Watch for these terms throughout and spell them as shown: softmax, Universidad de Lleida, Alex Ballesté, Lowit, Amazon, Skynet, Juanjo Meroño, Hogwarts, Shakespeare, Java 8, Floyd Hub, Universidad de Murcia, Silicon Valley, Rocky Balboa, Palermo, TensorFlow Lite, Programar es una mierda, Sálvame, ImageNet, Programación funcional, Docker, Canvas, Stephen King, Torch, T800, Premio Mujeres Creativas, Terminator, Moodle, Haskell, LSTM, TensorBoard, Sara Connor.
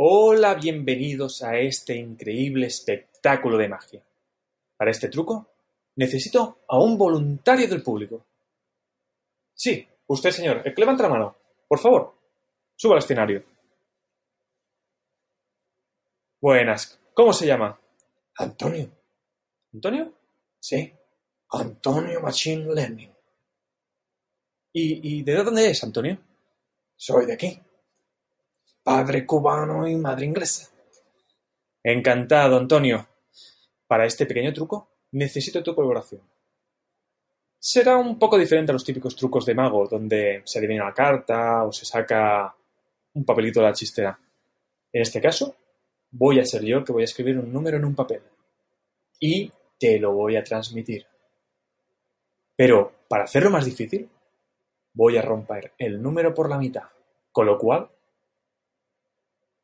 Hola, bienvenidos a este increíble espectáculo de magia. Para este truco necesito a un voluntario del público. Sí, usted, señor, el que levanta la mano. Por favor, suba al escenario. Buenas, ¿cómo se llama? Antonio. ¿Antonio? Sí, Antonio Machine Learning. ¿Y de dónde es, Antonio? Soy de aquí. Padre cubano y madre inglesa. Encantado, Antonio. Para este pequeño truco necesito tu colaboración. Será un poco diferente a los típicos trucos de mago, donde se adivina la carta o se saca un papelito de la chistera. En este caso, voy a ser yo el que voy a escribir un número en un papel. Y te lo voy a transmitir. Pero, para hacerlo más difícil, voy a romper el número por la mitad, con lo cual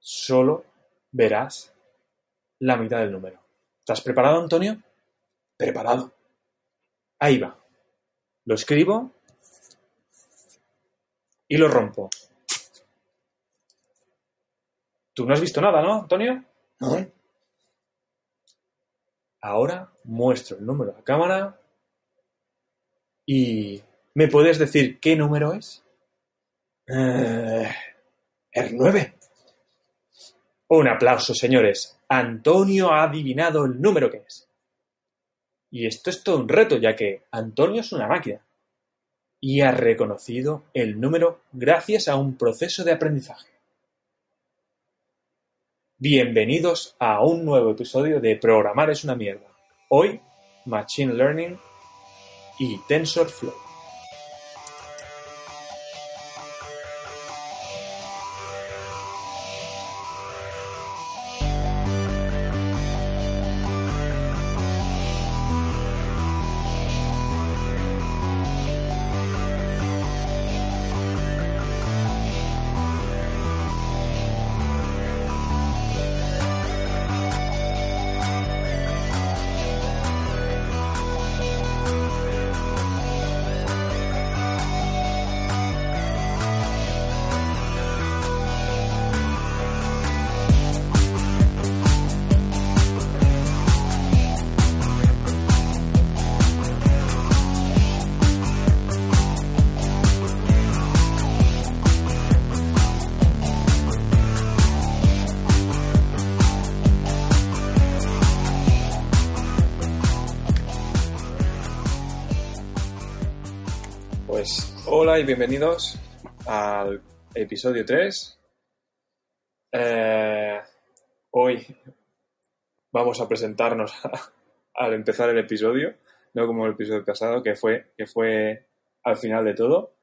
solo verás la mitad del número. ¿Estás preparado, Antonio? Preparado. Ahí va. Lo escribo y lo rompo. Tú no has visto nada, ¿no, Antonio? No. Ahora muestro el número a la cámara y ¿me puedes decir qué número es? El 9. Un aplauso, señores. Antonio ha adivinado el número que es. Y esto es todo un reto, ya que Antonio es una máquina y ha reconocido el número gracias a un proceso de aprendizaje. Bienvenidos a un nuevo episodio de Programar es una mierda. Hoy, Machine Learning y TensorFlow. Hola y bienvenidos al episodio 3. Hoy vamos a presentarnos al empezar el episodio, no como el episodio pasado, que fue al final de todo.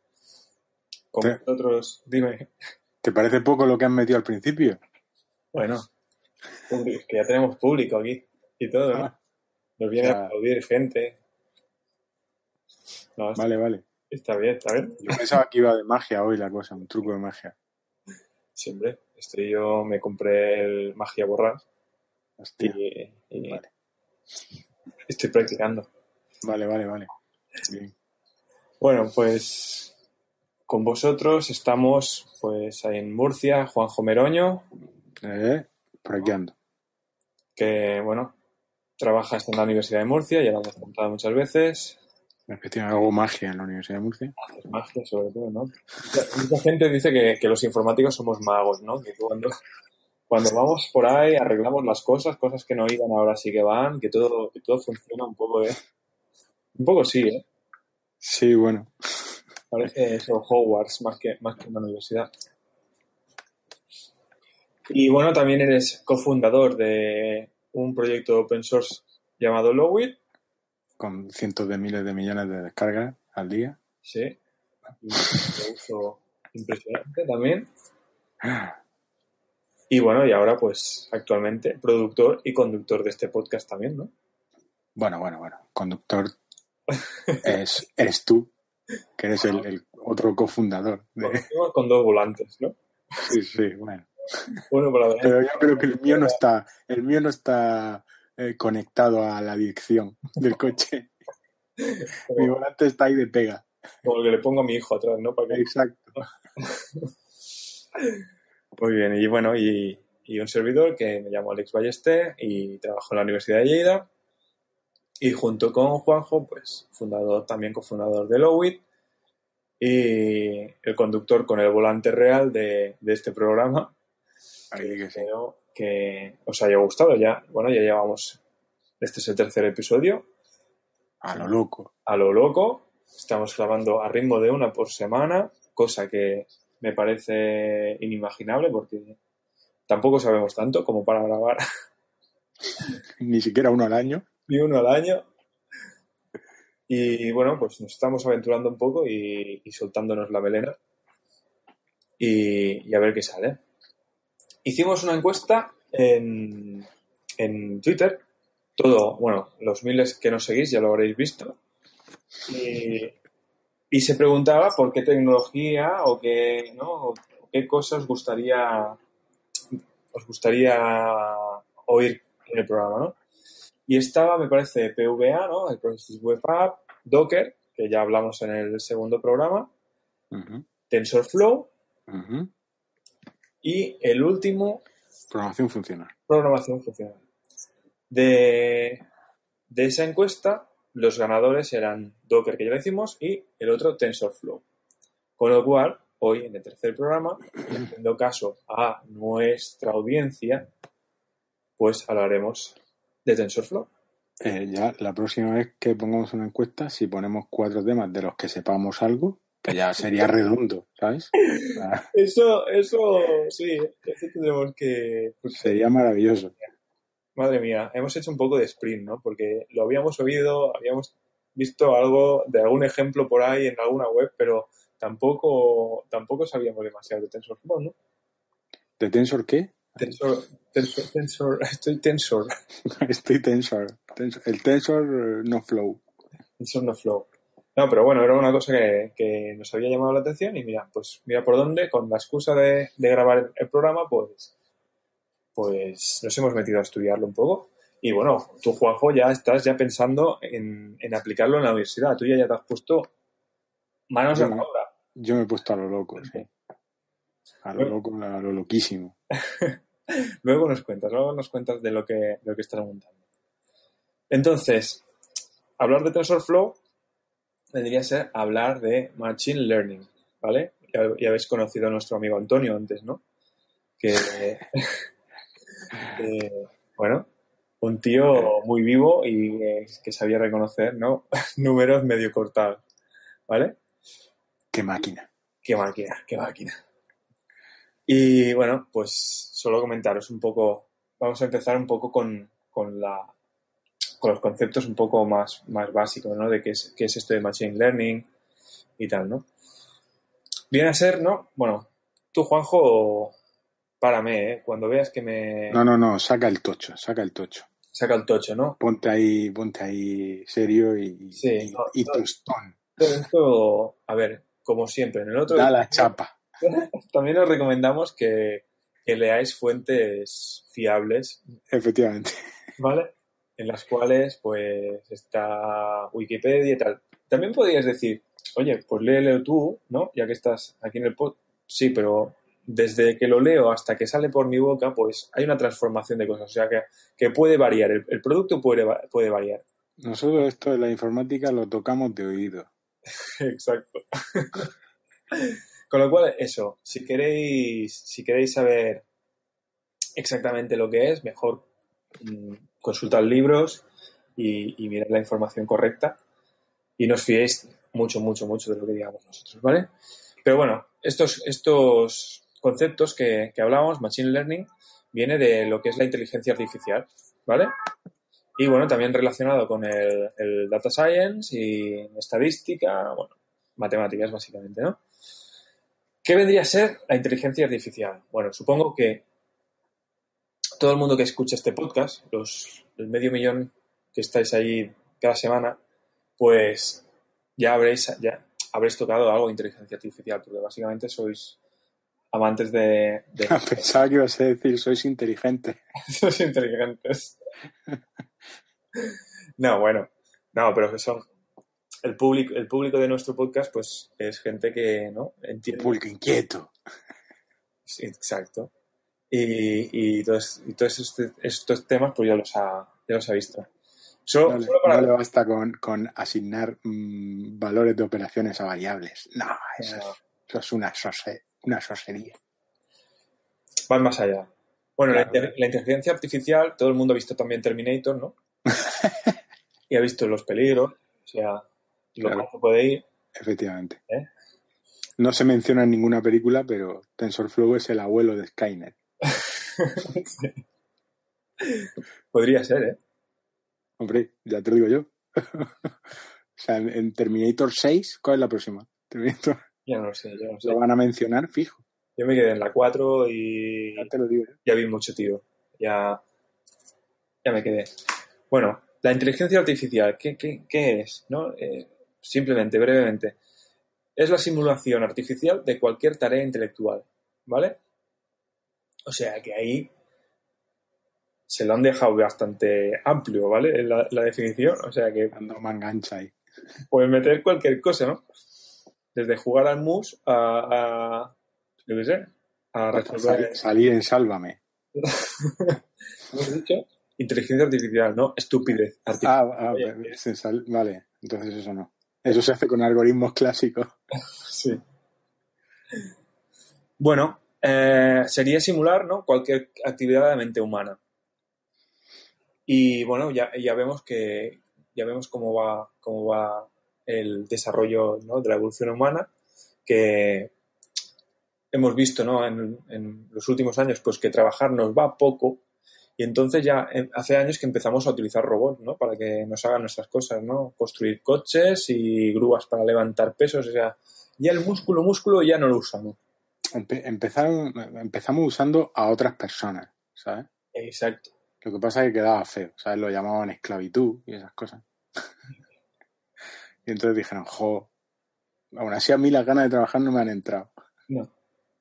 Con nosotros, dime. ¿Te parece poco lo que han metido al principio? Bueno, es que ya tenemos público aquí y todo, ¿no? Nos viene a aplaudir gente. No, vale. Está bien, está bien. Yo pensaba que iba de magia hoy la cosa, un truco de magia. Siempre. Yo me compré el magia borrar. Hostia. Y vale. Estoy practicando. Vale. Bien. Bueno, pues con vosotros estamos pues ahí en Murcia, Juanjo Meroño. Por aquí ando. Que, bueno, trabajas en la Universidad de Murcia, ya lo hemos contado muchas veces. Hago magia en la Universidad de Murcia. Haces magia, sobre todo, ¿no? Mucha gente dice que los informáticos somos magos, ¿no? Que cuando vamos por ahí arreglamos las cosas que no iban, ahora sí que van, que todo funciona un poco, ¿eh? Un poco sí, ¿eh? Sí, bueno. Parece eso, Hogwarts, más que una universidad. Y bueno, también eres cofundador de un proyecto open source llamado Lowit, con cientos de miles de millones de descargas al día. Sí. Impresionante también. Y bueno, y ahora pues actualmente productor y conductor de este podcast también, ¿no? Bueno. Conductor eres tú, que eres el otro cofundador. Con dos volantes, ¿no? Sí, bueno. Pero yo creo que el mío no está conectado a la dirección del coche. Mi volante está ahí de pega. Como que le pongo a mi hijo atrás, ¿no? Para que... Exacto. Muy bien, y bueno, y, y un servidor que me llamo Alex Ballesté y trabajo en la Universidad de Lleida. Y junto con Juanjo, pues fundador, también cofundador de Lowit, y el conductor con el volante real de este programa. Que os haya gustado. Ya, bueno, ya llevamos, este es el tercer episodio. A lo loco. A lo loco. Estamos grabando a ritmo de una por semana, cosa que me parece inimaginable porque tampoco sabemos tanto como para grabar. Ni siquiera uno al año. Ni uno al año. Y bueno, pues nos estamos aventurando un poco y soltándonos la melena y a ver qué sale. Hicimos una encuesta en Twitter. Todo, bueno, los miles que nos seguís ya lo habréis visto. Y se preguntaba por qué tecnología o qué, ¿no? O qué cosas os gustaría oír en el programa, ¿no? Y estaba, me parece, PVA, ¿no? El Process Web App, Docker, que ya hablamos en el segundo programa, uh-huh. TensorFlow, uh-huh. Y el último... Programación funcional. De esa encuesta, los ganadores eran Docker, que ya lo hicimos, y el otro TensorFlow. Con lo cual, hoy, en el tercer programa, haciendo caso a nuestra audiencia, pues hablaremos de TensorFlow. Ya la próxima vez que pongamos una encuesta, si ponemos 4 temas de los que sepamos algo, que ya sería redondo, ¿sabes? Eso sí, eso tenemos que... Pues, sería maravilloso. Madre mía, hemos hecho un poco de sprint, ¿no? Porque lo habíamos oído, habíamos visto algo de algún ejemplo por ahí en alguna web, pero tampoco sabíamos demasiado de TensorFlow, ¿no? ¿De Tensor qué? Estoy tensor. El tensor no flow. No, pero bueno, era una cosa que nos había llamado la atención y mira por dónde, con la excusa de grabar el programa, pues nos hemos metido a estudiarlo un poco. Y bueno, tú, Juanjo, ya estás ya pensando en aplicarlo en la universidad. Tú ya te has puesto manos a la obra. Yo me he puesto a lo loco, sí. A lo loquísimo. Luego nos cuentas de lo que estás montando. Entonces, hablar de TensorFlow tendría que ser hablar de Machine Learning, ¿vale? Ya habéis conocido a nuestro amigo Antonio antes, ¿no? Que, bueno, un tío muy vivo y que sabía reconocer, ¿no? Números medio cortados, ¿vale? ¡Qué máquina! Y bueno, pues solo comentaros un poco, vamos a empezar un poco con los conceptos un poco más básicos, ¿no? De qué es esto de Machine Learning y tal, ¿no? Viene a ser, ¿no? Bueno, tú, Juanjo, párame, ¿eh? Cuando veas que me... No, saca el tocho, ¿no? Ponte ahí serio y tostón. Esto, a ver, como siempre, en el otro... Da la chapa. También os recomendamos que leáis fuentes fiables. Efectivamente. ¿Vale? En las cuales, pues, está Wikipedia y tal. También podrías decir, oye, pues léelo tú, ¿no? Ya que estás aquí en el pod. Sí, pero desde que lo leo hasta que sale por mi boca, pues hay una transformación de cosas. O sea, que puede variar. El producto puede variar. Nosotros esto de la informática lo tocamos de oído. Exacto. Con lo cual, eso, si queréis saber exactamente lo que es, mejor consultad libros y mirad la información correcta y no os fiéis mucho de lo que digamos nosotros, ¿vale? Pero bueno, estos conceptos que hablábamos, Machine Learning, viene de lo que es la inteligencia artificial, ¿vale? Y bueno, también relacionado con el Data Science y estadística, bueno, matemáticas básicamente, ¿no? ¿Qué vendría a ser la inteligencia artificial? Bueno, supongo que todo el mundo que escucha este podcast, el 500,000 que estáis ahí cada semana, pues ya habréis tocado algo de inteligencia artificial, porque básicamente sois amantes de... Pensaba que ibas a decir, sois inteligentes. Sois inteligentes. No, pero que son... El público de nuestro podcast, pues, es gente que, ¿no? Entiende. Público inquieto. Sí, exacto. y todos estos temas pues ya los ha visto. No le basta con asignar valores de operaciones a variables. Eso es una sorcería. Van más allá. Bueno, claro. La inteligencia artificial, todo el mundo ha visto también Terminator, ¿no? Y ha visto los peligros, o sea, lo que puede ir. Efectivamente. ¿Eh? No se menciona en ninguna película, pero TensorFlow es el abuelo de Skynet. Sí. Podría ser, ¿eh? Hombre, ya te lo digo yo. O sea, en Terminator 6, ¿cuál es la próxima? Terminator. Ya no lo sé. Lo van a mencionar, fijo. Yo me quedé en la 4 y... Ya te lo digo yo. Ya vi mucho tiro. Ya me quedé. Bueno, la inteligencia artificial, ¿qué es? ¿No? Simplemente, brevemente. Es la simulación artificial de cualquier tarea intelectual, ¿vale? O sea que ahí se lo han dejado bastante amplio, ¿vale? La definición, o sea que... Ando mangancha ahí. Puedes meter cualquier cosa, ¿no? Desde jugar al mus a yo qué sé, a resolver... Salir en Sálvame. ¿Cómo has dicho? Inteligencia artificial, ¿no? Estupidez artificial. Vale, entonces eso no. Eso se hace con algoritmos clásicos. Sí. Bueno, sería simular, ¿no?, cualquier actividad de la mente humana. Y bueno, ya vemos cómo va el desarrollo, ¿no?, de la evolución humana, que hemos visto, ¿no?, en los últimos años, pues que trabajar nos va poco. Y entonces ya hace años que empezamos a utilizar robots, ¿no?, para que nos hagan nuestras cosas, ¿no? Construir coches y grúas para levantar pesos. O sea, ya el músculo ya no lo usamos. Empezamos usando a otras personas, ¿sabes? Exacto. Lo que pasa es que quedaba feo, ¿sabes? Lo llamaban esclavitud y esas cosas. Y entonces dijeron, aún así a mí las ganas de trabajar no me han entrado. No.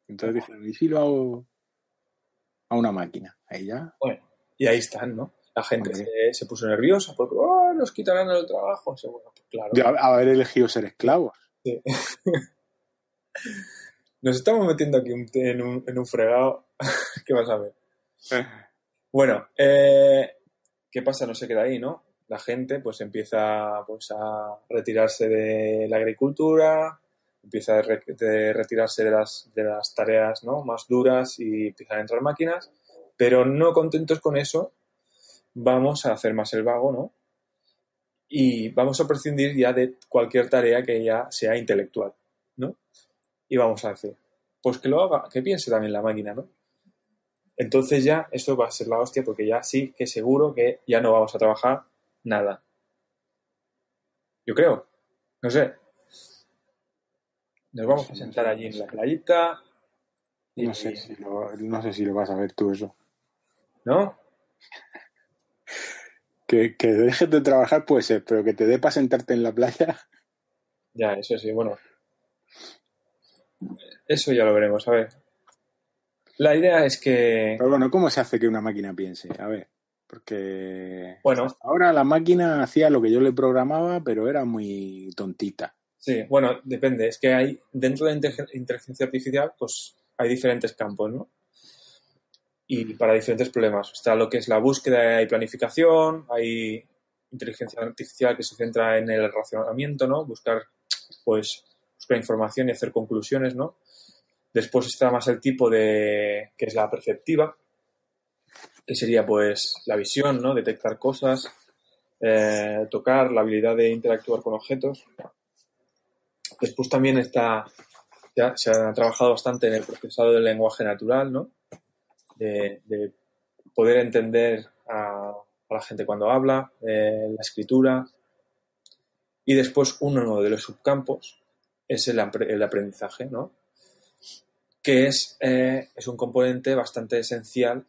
Entonces dijeron, ¿y si lo hago a una máquina? Ahí ya. Bueno, y ahí están, ¿no? La gente se puso nerviosa porque nos quitarán el trabajo. Bueno, pues claro. De haber elegido ser esclavos. Sí. Nos estamos metiendo aquí en un fregado. ¿Qué vas a ver? Bueno, ¿qué pasa? No se queda ahí, ¿no? La gente pues empieza pues a retirarse de la agricultura, empieza a retirarse de las tareas, ¿no?, más duras, y empiezan a entrar máquinas. Pero no contentos con eso, vamos a hacer más el vago, ¿no? Y vamos a prescindir ya de cualquier tarea que ya sea intelectual, ¿no? Y vamos a decir, pues que lo haga, que piense también la máquina, ¿no? Entonces ya esto va a ser la hostia, porque ya sí que seguro que ya no vamos a trabajar nada. Yo creo, no sé. Nos vamos a sentar allí en la playita. Y... No sé si lo vas a ver tú eso. ¿No? Que dejes de trabajar puede ser, pero que te dé para sentarte en la playa. Ya, eso sí, bueno. Eso ya lo veremos, a ver. La idea es que... Pero bueno, ¿cómo se hace que una máquina piense? A ver, porque... Bueno. Hasta ahora la máquina hacía lo que yo le programaba, pero era muy tontita. Sí, bueno, depende. Es que hay, dentro de la inteligencia artificial, pues hay diferentes campos, ¿no? Y para diferentes problemas. Está lo que es la búsqueda y planificación, hay inteligencia artificial que se centra en el razonamiento, ¿no? Buscar información y hacer conclusiones, ¿no? Después está más el tipo de, que es la perceptiva, que sería pues la visión, ¿no? Detectar cosas, tocar, la habilidad de interactuar con objetos. Después también está, ya se ha trabajado bastante en el procesado del lenguaje natural, ¿no? De poder entender a la gente cuando habla, la escritura. Y después uno de los subcampos es el aprendizaje, ¿no? Que es un componente bastante esencial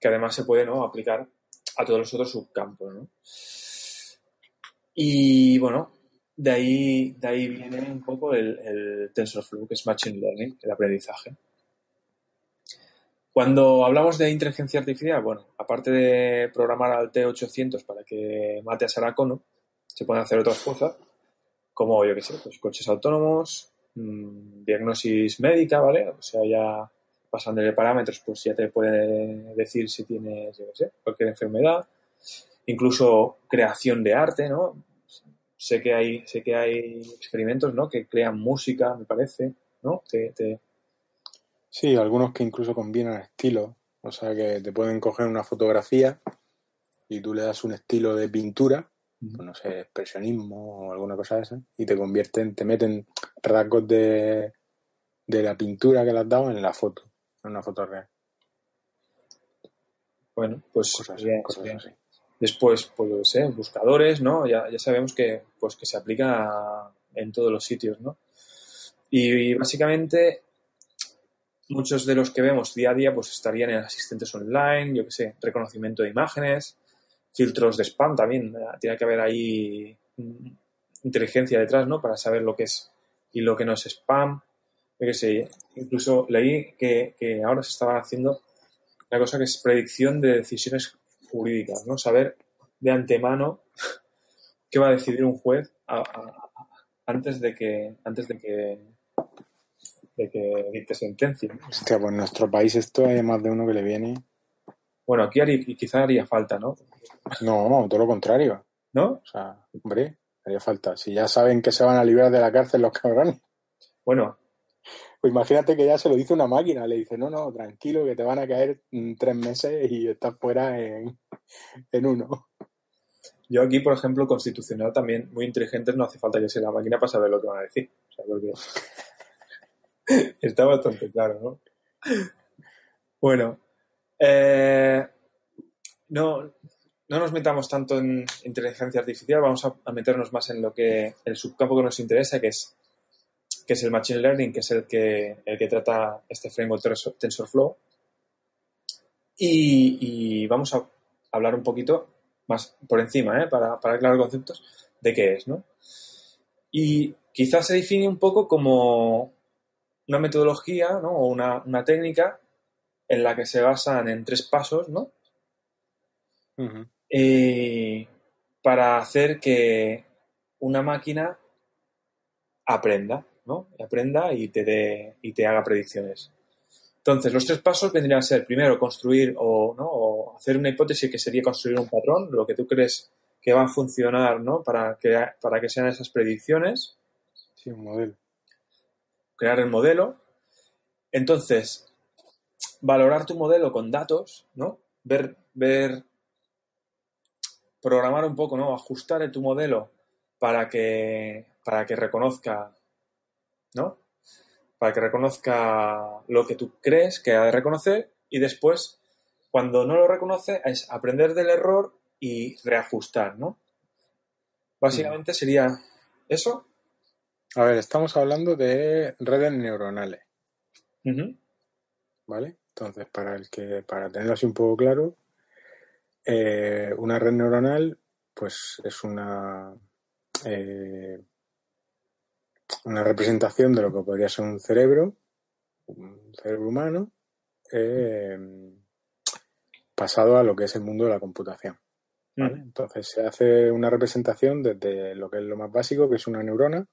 que además se puede, ¿no?, aplicar a todos los otros subcampos, ¿no? Y bueno... De ahí viene un poco el TensorFlow, que es Machine Learning, el aprendizaje. Cuando hablamos de inteligencia artificial, bueno, aparte de programar al T800 para que mate a Sara Connor, se pueden hacer otras cosas, como, yo qué sé, pues coches autónomos, diagnosis médica, ¿vale? O sea, ya pasándole parámetros, pues ya te puede decir si tienes, yo qué sé, cualquier enfermedad, incluso creación de arte, ¿no? Sé que hay experimentos, ¿no?, que crean música, me parece, ¿no? Sí, algunos que incluso combinan estilos. O sea, que te pueden coger una fotografía y tú le das un estilo de pintura, no sé, expresionismo o alguna cosa de esa, y te convierten, te meten rasgos de la pintura que le has dado en la foto, en una foto real. Bueno, pues cosas así. Después, pues buscadores, ¿no? Ya sabemos que, pues, que se aplica en todos los sitios, ¿no? Y básicamente muchos de los que vemos día a día pues estarían en asistentes online, yo qué sé, reconocimiento de imágenes, filtros de spam también. Tiene que haber ahí inteligencia detrás, ¿no? Para saber lo que es y lo que no es spam. Yo qué sé, incluso leí que ahora se estaban haciendo una cosa que es predicción de decisiones jurídicas, ¿no? Saber de antemano qué va a decidir un juez antes de que dicte sentencia. Hostia, pues en nuestro país esto hay más de uno que le viene. Bueno, aquí quizá haría falta, ¿no? No, todo lo contrario. ¿No? O sea, hombre, haría falta. Si ya saben que se van a liberar de la cárcel los cabrones. Bueno. Pues imagínate que ya se lo dice una máquina. Le dice, no, tranquilo, que te van a caer 3 meses y estás fuera en uno. Yo aquí, por ejemplo, constitucional también, muy inteligentes, no hace falta que sea la máquina para saber lo que van a decir. O sea, porque está bastante claro, ¿no? Bueno, no nos metamos tanto en inteligencia artificial, vamos a meternos más en lo que el subcampo que nos interesa, que es el Machine Learning, que es el que trata este framework TensorFlow. Y vamos a hablar un poquito más por encima, para aclarar conceptos de qué es, ¿no? Y quizás se define un poco como una metodología, ¿no?, o una técnica en la que se basan en 3 pasos, ¿no? Uh-huh. Para hacer que una máquina aprenda, ¿no? Y te haga predicciones. Entonces, los 3 pasos vendrían a ser, primero, construir o hacer una hipótesis, que sería construir un patrón, lo que tú crees que va a funcionar, ¿no?, para que sean esas predicciones. Sí, un modelo. Crear el modelo, entonces valorar tu modelo con datos, ¿no? Ver, programar un poco, ¿no? Ajustar tu modelo para que reconozca, ¿no? Para que reconozca lo que tú crees que ha de reconocer, y después, cuando no lo reconoce, es aprender del error y reajustar, ¿no? Básicamente sería eso. A ver, estamos hablando de redes neuronales, uh-huh, ¿vale? Entonces, para tenerlo así un poco claro, una red neuronal, pues es una representación de lo que podría ser un cerebro humano, pasado a lo que es el mundo de la computación, ¿vale? Uh-huh. Entonces, se hace una representación desde lo que es lo más básico, que es una neurona,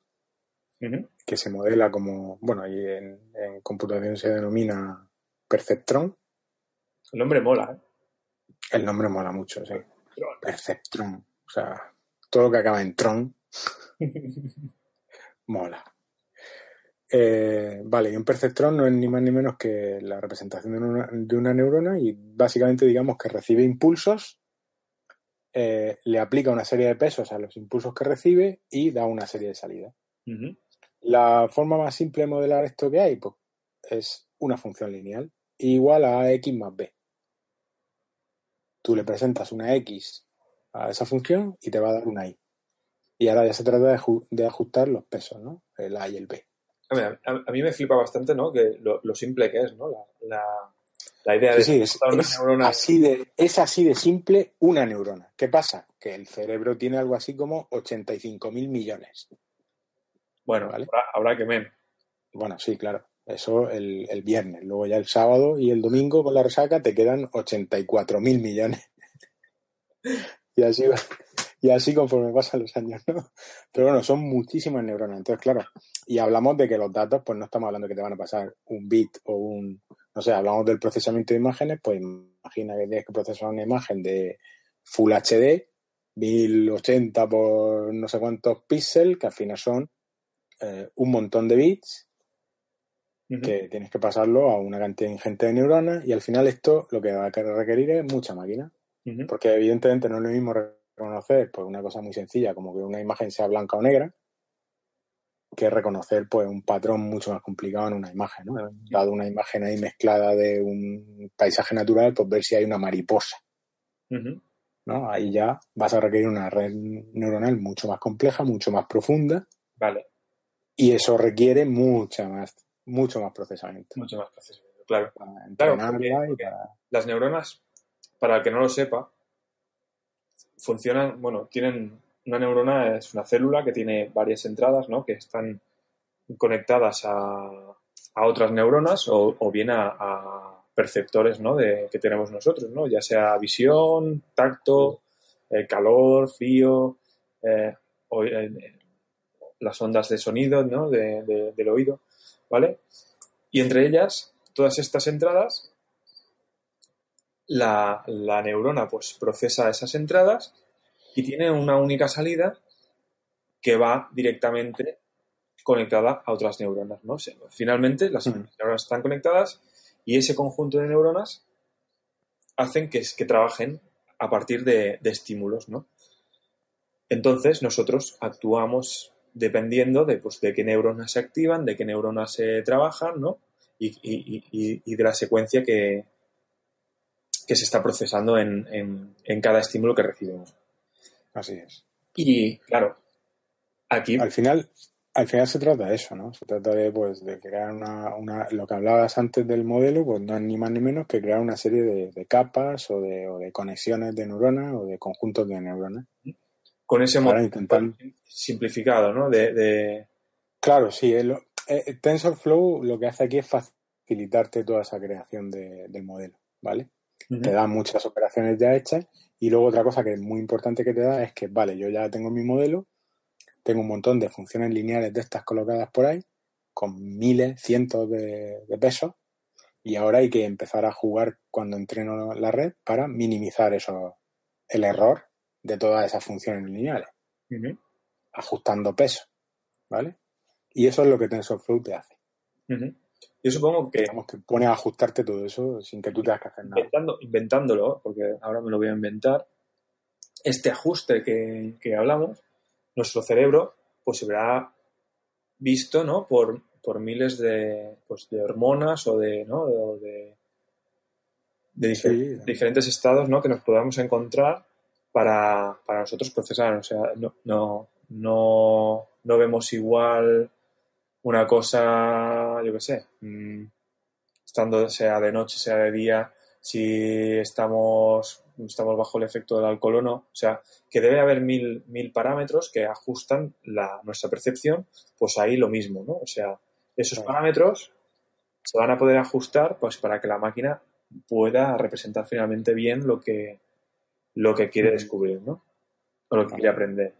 que se modela como, bueno, ahí en computación se denomina Perceptrón. El nombre mola, ¿eh? El nombre mola mucho, sí. Perceptrón. O sea, todo lo que acaba en tron mola. Vale, y un perceptrón no es ni más ni menos que la representación de una neurona, y básicamente digamos que recibe impulsos, le aplica una serie de pesos a los impulsos que recibe y da una serie de salidas. Uh-huh. La forma más simple de modelar esto que hay, pues, es una función lineal igual a x más b. Tú le presentas una x a esa función y te va a dar una y. Y ahora ya se trata de ajustar los pesos, ¿no? El a y el b. A mí me flipa bastante, ¿no?, que lo simple que es, ¿no? La idea de es así de simple una neurona. ¿Qué pasa? Que el cerebro tiene algo así como 85.000 millones. Bueno, ¿vale? Habrá que menos. Bueno, sí, claro. Eso el viernes. Luego ya el sábado y el domingo con la resaca te quedan 84.000 millones. y así conforme pasan los años, ¿no? Pero bueno, son muchísimas neuronas. Entonces, claro, y hablamos de que los datos, pues no estamos hablando que te van a pasar un bit o un no sé, hablamos del procesamiento de imágenes, pues imagina que tienes que procesar una imagen de Full HD, 1080 por no sé cuántos píxeles, que al final son un montón de bits, uh-huh, que tienes que pasarlo a una cantidad ingente de neuronas, y al final esto lo que va a requerir es mucha máquina, uh-huh, porque evidentemente no es lo mismo reconocer pues una cosa muy sencilla como que una imagen sea blanca o negra, que reconocer pues un patrón mucho más complicado en una imagen, ¿no? Dado una imagen ahí mezclada de un paisaje natural, pues ver si hay una mariposa, uh-huh, ¿no? Ahí ya vas a requerir una red neuronal mucho más compleja, mucho más profunda, vale, y eso requiere mucho más procesamiento. Mucho más procesamiento, claro. Para entrenarla, claro, porque las neuronas, para el que no lo sepa, funcionan, bueno, tienen... Una neurona es una célula que tiene varias entradas, ¿no? Que están conectadas a otras neuronas o bien a perceptores, ¿no? Que tenemos nosotros, ¿no? Ya sea visión, tacto, calor, frío, las ondas de sonido, ¿no? Del oído, ¿vale? Y entre ellas, todas estas entradas, la neurona pues procesa esas entradas y tiene una única salida que va directamente conectada a otras neuronas, ¿no? O sea, finalmente, las neuronas están conectadas y ese conjunto de neuronas hacen que trabajen a partir de estímulos, ¿no? Entonces, nosotros actuamos dependiendo de qué neuronas se activan, de qué neuronas se trabajan, ¿no? Y de la secuencia que se está procesando en cada estímulo que recibimos. Así es. Y claro, aquí al final se trata de eso, ¿no? Se trata de crear una lo que hablabas antes del modelo, pues no es ni más ni menos que crear una serie de capas o de conexiones de neuronas o de conjuntos de neuronas. Con ese modelo intentar... simplificado, ¿no? Claro, sí. TensorFlow lo que hace aquí es facilitarte toda esa creación del modelo, ¿vale? Uh-huh. Te da muchas operaciones ya hechas. Y luego otra cosa que es muy importante que te da es que, vale, yo ya tengo mi modelo, tengo un montón de funciones lineales de estas colocadas por ahí, con miles, cientos de pesos, y ahora hay que empezar a jugar cuando entreno la red para minimizar el error de todas esas funciones lineales, uh-huh, ajustando peso, ¿vale? Y eso es lo que TensorFlow te hace. Uh-huh. Yo supongo que... Digamos que pone a ajustarte todo eso sin que tú tengas que hacer nada. Inventándolo, porque ahora me lo voy a inventar, este ajuste que hablamos, nuestro cerebro pues se verá visto, ¿no? por miles de hormonas o de, ¿no? de diferentes estados, ¿no? Que nos podamos encontrar para nosotros procesar. O sea, no vemos igual... Una cosa, yo qué sé, estando sea de noche, sea de día, si estamos bajo el efecto del alcohol o no. O sea, que debe haber mil parámetros que ajustan nuestra percepción, pues ahí lo mismo, ¿no? O sea, esos parámetros se van a poder ajustar pues para que la máquina pueda representar finalmente bien lo que quiere descubrir, ¿no? O lo que quiere aprender.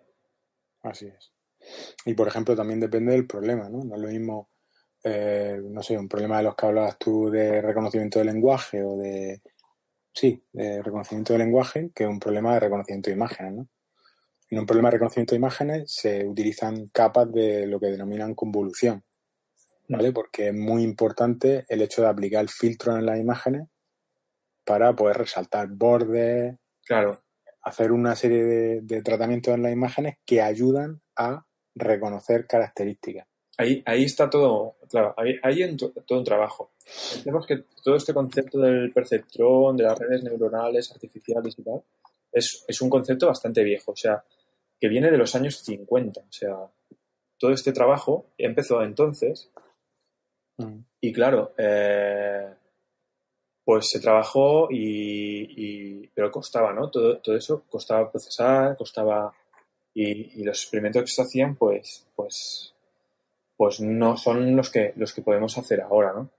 Así es. Y, por ejemplo, también depende del problema, ¿no? No es lo mismo, no sé, un problema de los que hablabas tú de reconocimiento del lenguaje o de... Sí, de reconocimiento del lenguaje, que un problema de reconocimiento de imágenes, ¿no? En un problema de reconocimiento de imágenes se utilizan capas de lo que denominan convolución, ¿vale? Porque es muy importante el hecho de aplicar el filtro en las imágenes para poder resaltar bordes... Claro. Hacer una serie de tratamientos en las imágenes que ayudan a reconocer características. Ahí está todo, claro, ahí en todo un trabajo. Pensemos que todo este concepto del perceptrón, de las redes neuronales, artificiales y tal, es un concepto bastante viejo, o sea, que viene de los años 50, o sea, todo este trabajo empezó entonces y claro, pues se trabajó pero costaba, ¿no? Todo eso costaba procesar, costaba... Y los experimentos que se hacían, pues no son los que podemos hacer ahora, ¿no?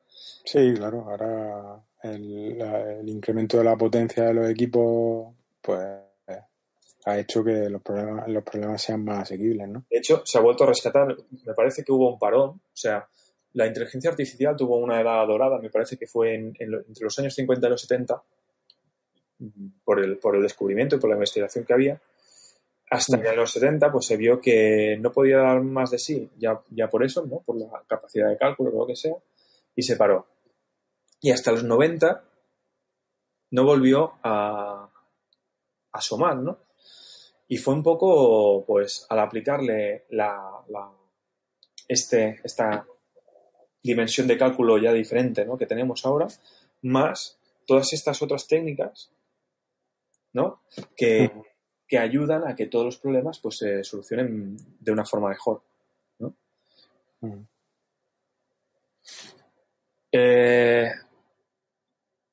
Sí, claro. Ahora el incremento de la potencia de los equipos, pues, ha hecho que los problemas sean más asequibles, ¿no? De hecho, se ha vuelto a rescatar. Me parece que hubo un parón. O sea, la inteligencia artificial tuvo una edad dorada, me parece que fue entre los años 50 y los 70, por el descubrimiento y por la investigación que había. Hasta que en los 70 pues, se vio que no podía dar más de sí, ya por eso, ¿no? Por la capacidad de cálculo o lo que sea, y se paró. Y hasta los 90 no volvió a asomar, ¿no? Y fue un poco, pues, al aplicarle esta dimensión de cálculo ya diferente, ¿no? Que tenemos ahora, más todas estas otras técnicas, ¿no? Que ayudan a que todos los problemas pues se solucionen de una forma mejor, ¿no?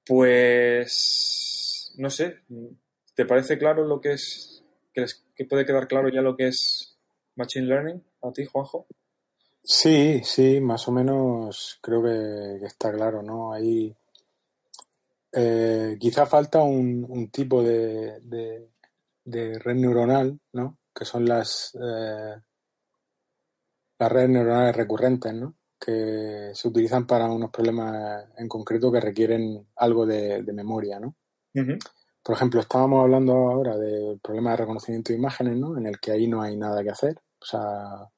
Pues no sé, ¿te parece claro lo que es? ¿Crees que puede quedar claro ya lo que es Machine Learning a ti, Juanjo? Sí, más o menos creo que está claro, ¿no? Ahí quizá falta un tipo de red neuronal, ¿no? Que son las redes neuronales recurrentes, ¿no? Que se utilizan para unos problemas en concreto que requieren algo de memoria, ¿no? Uh-huh. Por ejemplo, estábamos hablando ahora del problema de reconocimiento de imágenes, ¿no? En el que ahí no hay nada que hacer. O sea,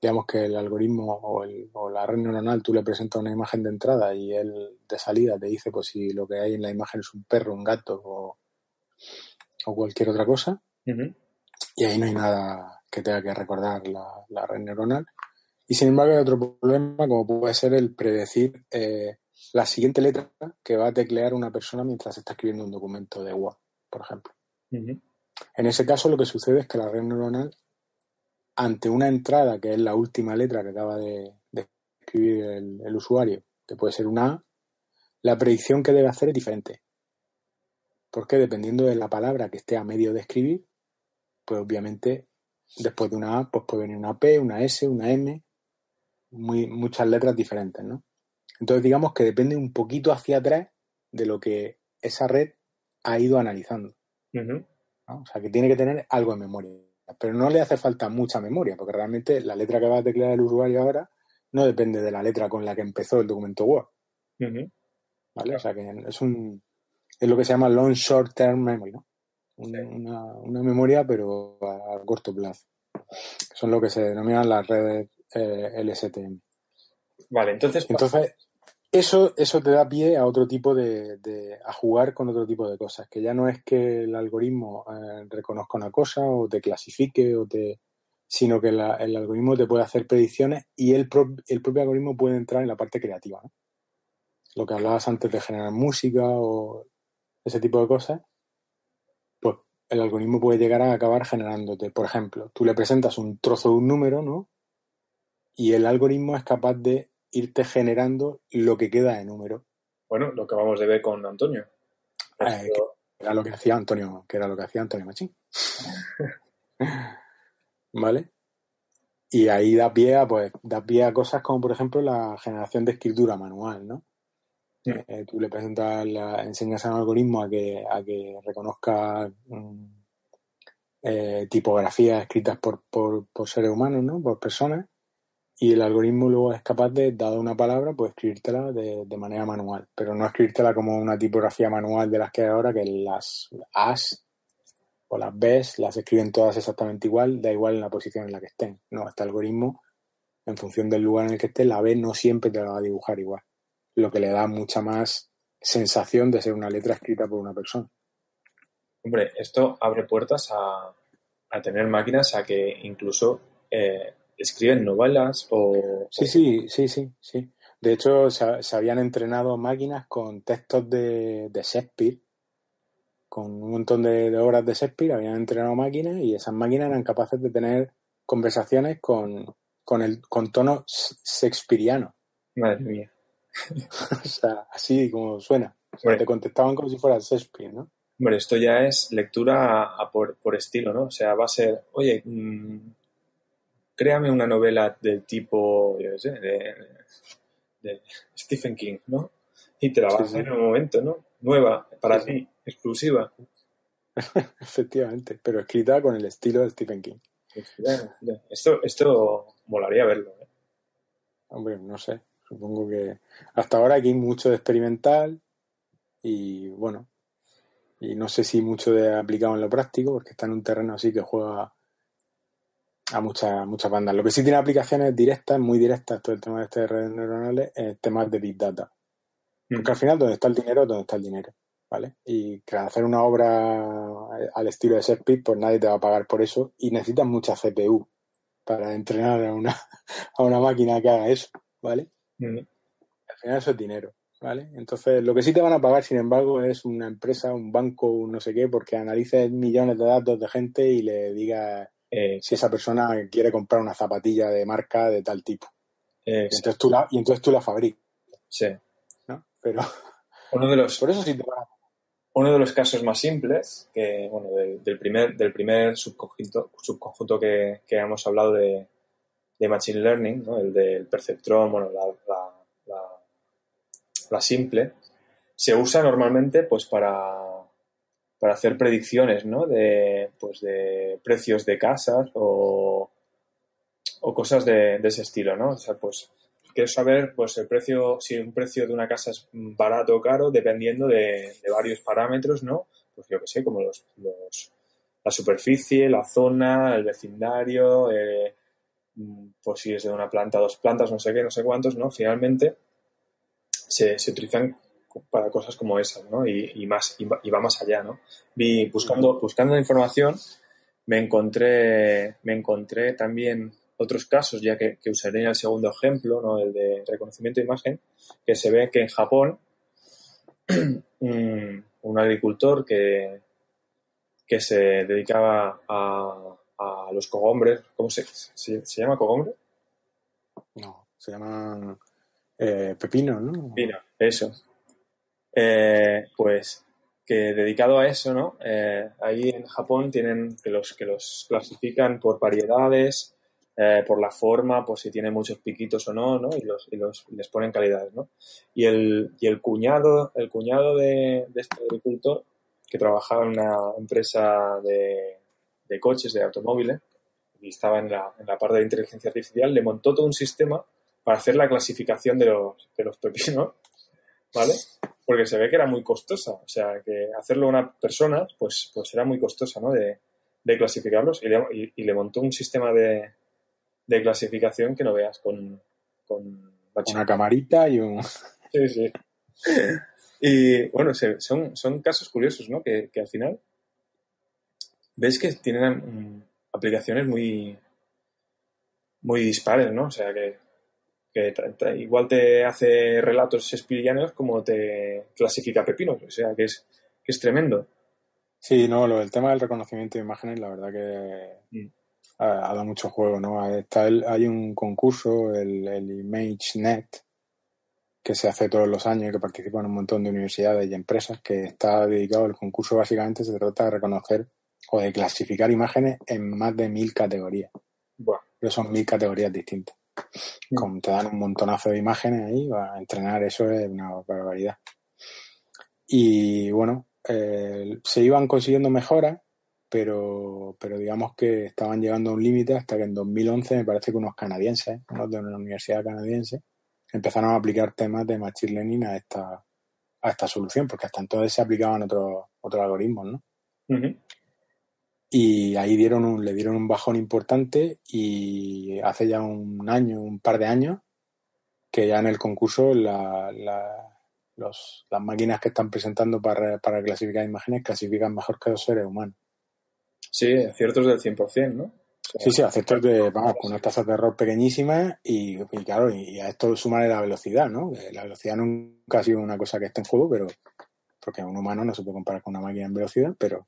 digamos que el algoritmo o la red neuronal, tú le presentas una imagen de entrada y él de salida te dice pues si lo que hay en la imagen es un perro, un gato o cualquier otra cosa, uh-huh. Y ahí no hay nada que tenga que recordar la red neuronal. Y sin embargo hay otro problema, como puede ser el predecir la siguiente letra que va a teclear una persona mientras está escribiendo un documento de Word, por ejemplo. Uh-huh. En ese caso lo que sucede es que la red neuronal, ante una entrada que es la última letra que acaba de escribir el usuario, que puede ser una A, la predicción que debe hacer es diferente. Porque dependiendo de la palabra que esté a medio de escribir, pues obviamente después de una A pues puede venir una P, una S, una M, muchas letras diferentes, ¿no? Entonces digamos que depende un poquito hacia atrás de lo que esa red ha ido analizando, uh-huh. ¿no? O sea, que tiene que tener algo en memoria, pero no le hace falta mucha memoria, porque realmente la letra que va a teclear el usuario ahora no depende de la letra con la que empezó el documento Word, uh-huh. ¿Vale? O sea, que es lo que se llama long short term memory, ¿no? Una memoria pero a corto plazo. Son lo que se denominan las redes LSTM. Vale, entonces eso te da pie a otro tipo a jugar con otro tipo de cosas, que ya no es que el algoritmo reconozca una cosa o te clasifique sino que el algoritmo te puede hacer predicciones y el propio algoritmo puede entrar en la parte creativa, ¿no? Lo que hablabas antes de generar música o ese tipo de cosas, pues el algoritmo puede llegar a acabar generándote. Por ejemplo, tú le presentas un trozo de un número, ¿no? Y el algoritmo es capaz de irte generando lo que queda de número. Bueno, lo que acabamos de ver con Antonio. Era lo que hacía Antonio, Machín. ¿Vale? Y ahí da pie a cosas como, por ejemplo, la generación de escritura manual, ¿no? Sí. Tú le presentas, enseñas a un algoritmo a que reconozca tipografías escritas por seres humanos, ¿no? Por personas, y el algoritmo luego es capaz de, dada una palabra, pues escribírtela de manera manual, pero no escribírtela como una tipografía manual de las que hay ahora, que las As o las Bs las escriben todas exactamente igual, da igual en la posición en la que estén. No, este algoritmo, en función del lugar en el que esté, la B no siempre te la va a dibujar igual, lo que le da mucha más sensación de ser una letra escrita por una persona. Hombre, esto abre puertas a tener máquinas a que incluso escriben novelas o... Sí. De hecho, se habían entrenado máquinas con textos de Shakespeare, con un montón de obras de Shakespeare, habían entrenado máquinas y esas máquinas eran capaces de tener conversaciones con tono shakespeariano. Madre mía. O sea, así como suena. O sea, te contestaban como si fuera Shakespeare, ¿no? Hombre, esto ya es lectura por estilo, ¿no? O sea, va a ser, oye, créame una novela del tipo, yo qué sé, de Stephen King, ¿no? Y te la vas a hacer en un momento, ¿no? Nueva, para ti, exclusiva. Efectivamente, pero escrita con el estilo de Stephen King. Esto molaría verlo, ¿eh? Hombre, no sé. Supongo que hasta ahora aquí mucho de experimental y bueno, y no sé si mucho de aplicado en lo práctico, porque está en un terreno así que juega a muchas bandas. Lo que sí tiene aplicaciones directas, muy directas, todo el tema de estas redes neuronales, temas de Big Data. Porque al final, donde está el dinero, ¿vale? Y hacer una obra al estilo de Serpit, pues nadie te va a pagar por eso y necesitas mucha CPU para entrenar a una máquina que haga eso, ¿vale? Al final eso es dinero, ¿vale? Entonces, lo que sí te van a pagar, sin embargo, es una empresa, un banco, un no sé qué, porque analices millones de datos de gente y le digas si esa persona quiere comprar una zapatilla de marca de tal tipo. Y entonces tú la fabricas. Sí. ¿No? Pero... por eso sí te van a pagar. Uno de los casos más simples, que bueno, del primer subconjunto que hemos hablado de Machine Learning, ¿no? El del Perceptrón, bueno, la simple, se usa normalmente pues para hacer predicciones, ¿no? De precios de casas o cosas de ese estilo, ¿no? O sea, pues quieres saber pues el precio, si un precio de una casa es barato o caro, dependiendo de varios parámetros, ¿no? Pues yo que sé, como la superficie, la zona, el vecindario, pues si es de una planta, dos plantas, no sé qué, no sé cuántos, ¿no? Finalmente se utilizan para cosas como esas, ¿no? Y va más allá, ¿no? Buscando información me encontré también otros casos, ya que usaré en el segundo ejemplo, ¿no? El de reconocimiento de imagen, que se ve que en Japón un agricultor que se dedicaba a los cogombres, ¿cómo se llama cogombre? No, se llama pepino, ¿no? Pepino, eso. Pues que dedicado a eso, ¿no? Ahí en Japón tienen que los clasifican por variedades, por la forma, por si tiene muchos piquitos o no, ¿no? Y les ponen calidades, ¿no? Y el cuñado de este agricultor, que trabajaba en una empresa de coches, de automóviles, y estaba en la parte de inteligencia artificial, le montó todo un sistema para hacer la clasificación de los pepinos, ¿vale? Porque se ve que era muy costosa, o sea, que hacerlo una persona, pues era muy costosa, ¿no? De clasificarlos, y le montó un sistema de clasificación que no veas, con una camarita y un... Sí, sí. Y bueno, son casos curiosos, ¿no? Que al final ves que tienen aplicaciones muy, muy dispares, ¿no? O sea, que igual te hace relatos shakespearianos como te clasifica pepinos, o sea, que es tremendo. Sí, no, el tema del reconocimiento de imágenes, la verdad que... ha dado mucho juego, ¿no? Hay un concurso, el ImageNet, que se hace todos los años y que participan un montón de universidades y empresas, que está dedicado al concurso. Básicamente se trata de reconocer o de clasificar imágenes en más de 1000 categorías. Bueno. Pero son 1000 categorías distintas. Como te dan un montonazo de imágenes ahí, para entrenar eso es una barbaridad. Y bueno, se iban consiguiendo mejoras, pero digamos que estaban llegando a un límite hasta que en 2011 me parece que unos canadienses, unos de una universidad canadiense, empezaron a aplicar temas de Machine Learning a esta solución, porque hasta entonces se aplicaban otros algoritmos, ¿no? Uh-huh. Y ahí le dieron un bajón importante, y hace ya un par de años, que ya en el concurso las máquinas que están presentando para clasificar imágenes clasifican mejor que los seres humanos. Sí, aciertos del 100%, ¿no? Sí, aciertos con unas tasas de error pequeñísimas y claro, y a esto suma la velocidad, ¿no? La velocidad nunca ha sido una cosa que esté en juego, pero porque un humano no se puede comparar con una máquina en velocidad, pero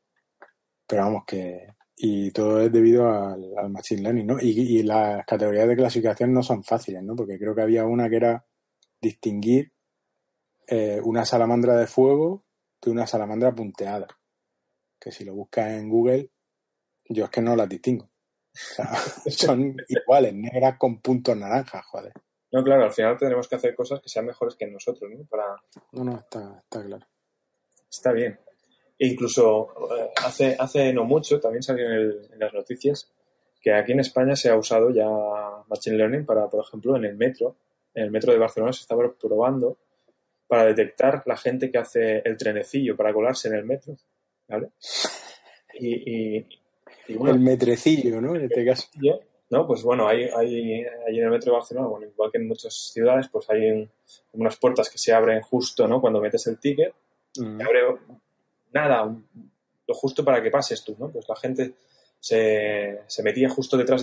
vamos que... Y todo es debido al Machine Learning, ¿no? Y las categorías de clasificación no son fáciles, ¿no? Porque creo que había una que era distinguir una salamandra de fuego de una salamandra punteada, que si lo buscas en Google... Yo es que no las distingo. O sea, son iguales, negras con puntos naranjas, joder. No, claro, al final tendremos que hacer cosas que sean mejores que nosotros, ¿no? No, está claro. Está bien. E incluso hace no mucho también salió en las noticias que aquí en España se ha usado ya Machine Learning para, por ejemplo, en el metro, en el metro de Barcelona se estaba probando para detectar la gente que hace el trenecillo para colarse en el metro, ¿vale? Y bueno, el metrecillo, ¿no? En este caso. No, pues bueno, hay en el metro de Barcelona, bueno, igual que en muchas ciudades, pues hay unas puertas que se abren justo, ¿no? Cuando metes el ticket, se abre nada, lo justo para que pases tú, ¿no? Pues la gente se metía justo detrás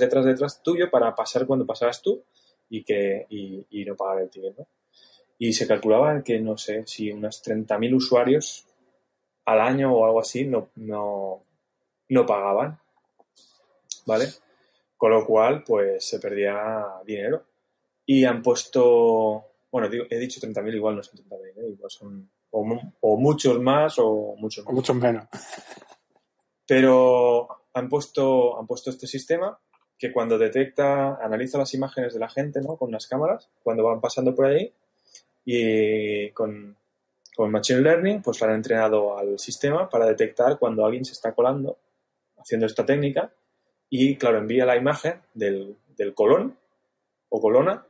tuyo para pasar cuando pasabas tú y no pagar el ticket, ¿no? Y se calculaba que, no sé, si unos 30.000 usuarios al año o algo así no pagaban, ¿vale? Con lo cual, pues, se perdía dinero. Y han puesto... Bueno, he dicho 30.000, igual no son 30.000, ¿eh? Igual son o muchos más o muchos menos. O muchos menos. Pero han puesto este sistema que cuando analiza las imágenes de la gente, ¿no? Con las cámaras, cuando van pasando por ahí, y con Machine Learning, pues lo han entrenado al sistema para detectar cuando alguien se está colando haciendo esta técnica. Y, claro, envía la imagen del colón o colona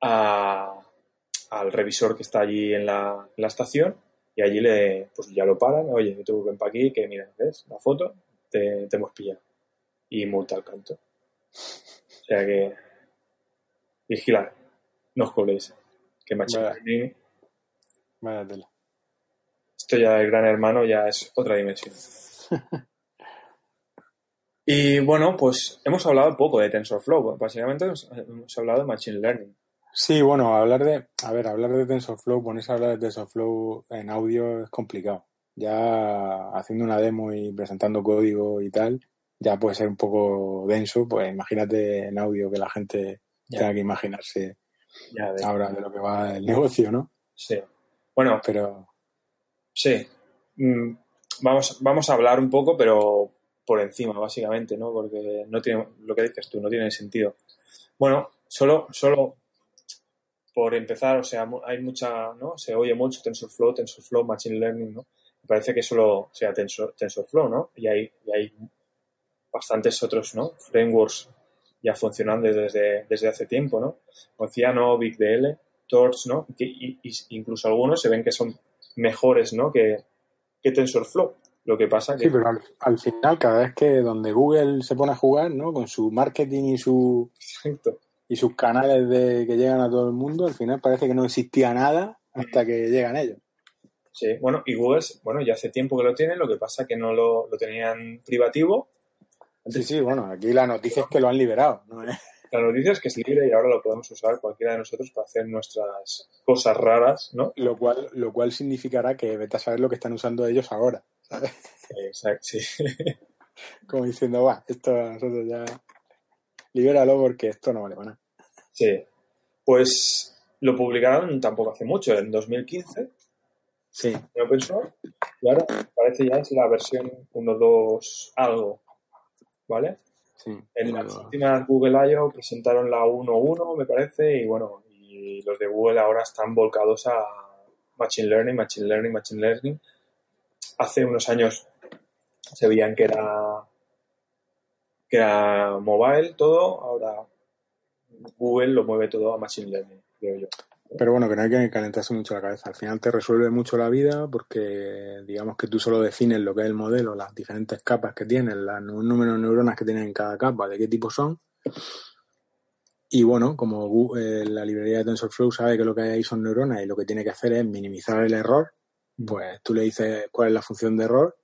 al revisor que está allí en la estación, y allí pues ya lo paran. Oye, tú ven para aquí que, mira, ¿ves? La foto, te hemos pillado. Y multa al canto. O sea que, vigilad, no os coléis. Que Machine Learning. Vaya tela. Esto ya el gran hermano ya es otra dimensión. Y bueno, pues hemos hablado poco de TensorFlow. Básicamente hemos hablado de Machine Learning. Sí, bueno, hablar de TensorFlow, ponerse a hablar de TensorFlow en audio es complicado. Ya haciendo una demo y presentando código y tal, ya puede ser un poco denso. Pues imagínate en audio que la gente tenga que imaginarse ahora de lo que va el negocio, ¿no? Sí. Bueno, pero sí. Vamos a hablar un poco, pero por encima, básicamente, ¿no? Porque no tiene, lo que dices tú, no tiene sentido. Bueno, solo por empezar, o sea, hay mucha, ¿no? Se oye mucho TensorFlow, Machine Learning, ¿no? Me parece que solo sea TensorFlow, ¿no? Y hay bastantes otros, ¿no? Frameworks ya funcionando desde hace tiempo, ¿no? Oceano, BigDL, Torch, ¿no? Y incluso algunos se ven que son mejores, ¿no? Que TensorFlow. Lo que pasa que... Sí, pero al final, cada vez que donde Google se pone a jugar, ¿no? Con su marketing y sus canales que llegan a todo el mundo, al final parece que no existía nada hasta que llegan ellos. Sí, bueno, y Google, bueno, ya hace tiempo que lo tienen, lo que pasa que no lo tenían privativo. Antes, sí, bueno, aquí la noticia es que lo han liberado, ¿no? La noticia es que es libre y ahora lo podemos usar cualquiera de nosotros para hacer nuestras cosas raras, ¿no? Lo cual significará que vete a saber lo que están usando ellos ahora, ¿sabes? Exacto, sí. Como diciendo, va, esto nosotros ya... Libéralo porque esto no vale para nada. Sí. Pues lo publicaron tampoco hace mucho, en 2015. Sí. No pensó. Y ahora parece ya es la versión 1.2 algo, ¿vale? Sí, en las últimas Google I.O. presentaron la 1.1, me parece, y bueno, y los de Google ahora están volcados a Machine Learning. Hace unos años se veían que era mobile todo, ahora Google lo mueve todo a Machine Learning, creo yo. Pero bueno, que no hay que calentarse mucho la cabeza. Al final te resuelve mucho la vida porque digamos que tú solo defines lo que es el modelo, las diferentes capas que tienes, los números de neuronas que tienes en cada capa, de qué tipo son. Y bueno, como la librería de TensorFlow sabe que lo que hay ahí son neuronas y lo que tiene que hacer es minimizar el error, pues tú le dices cuál es la función de error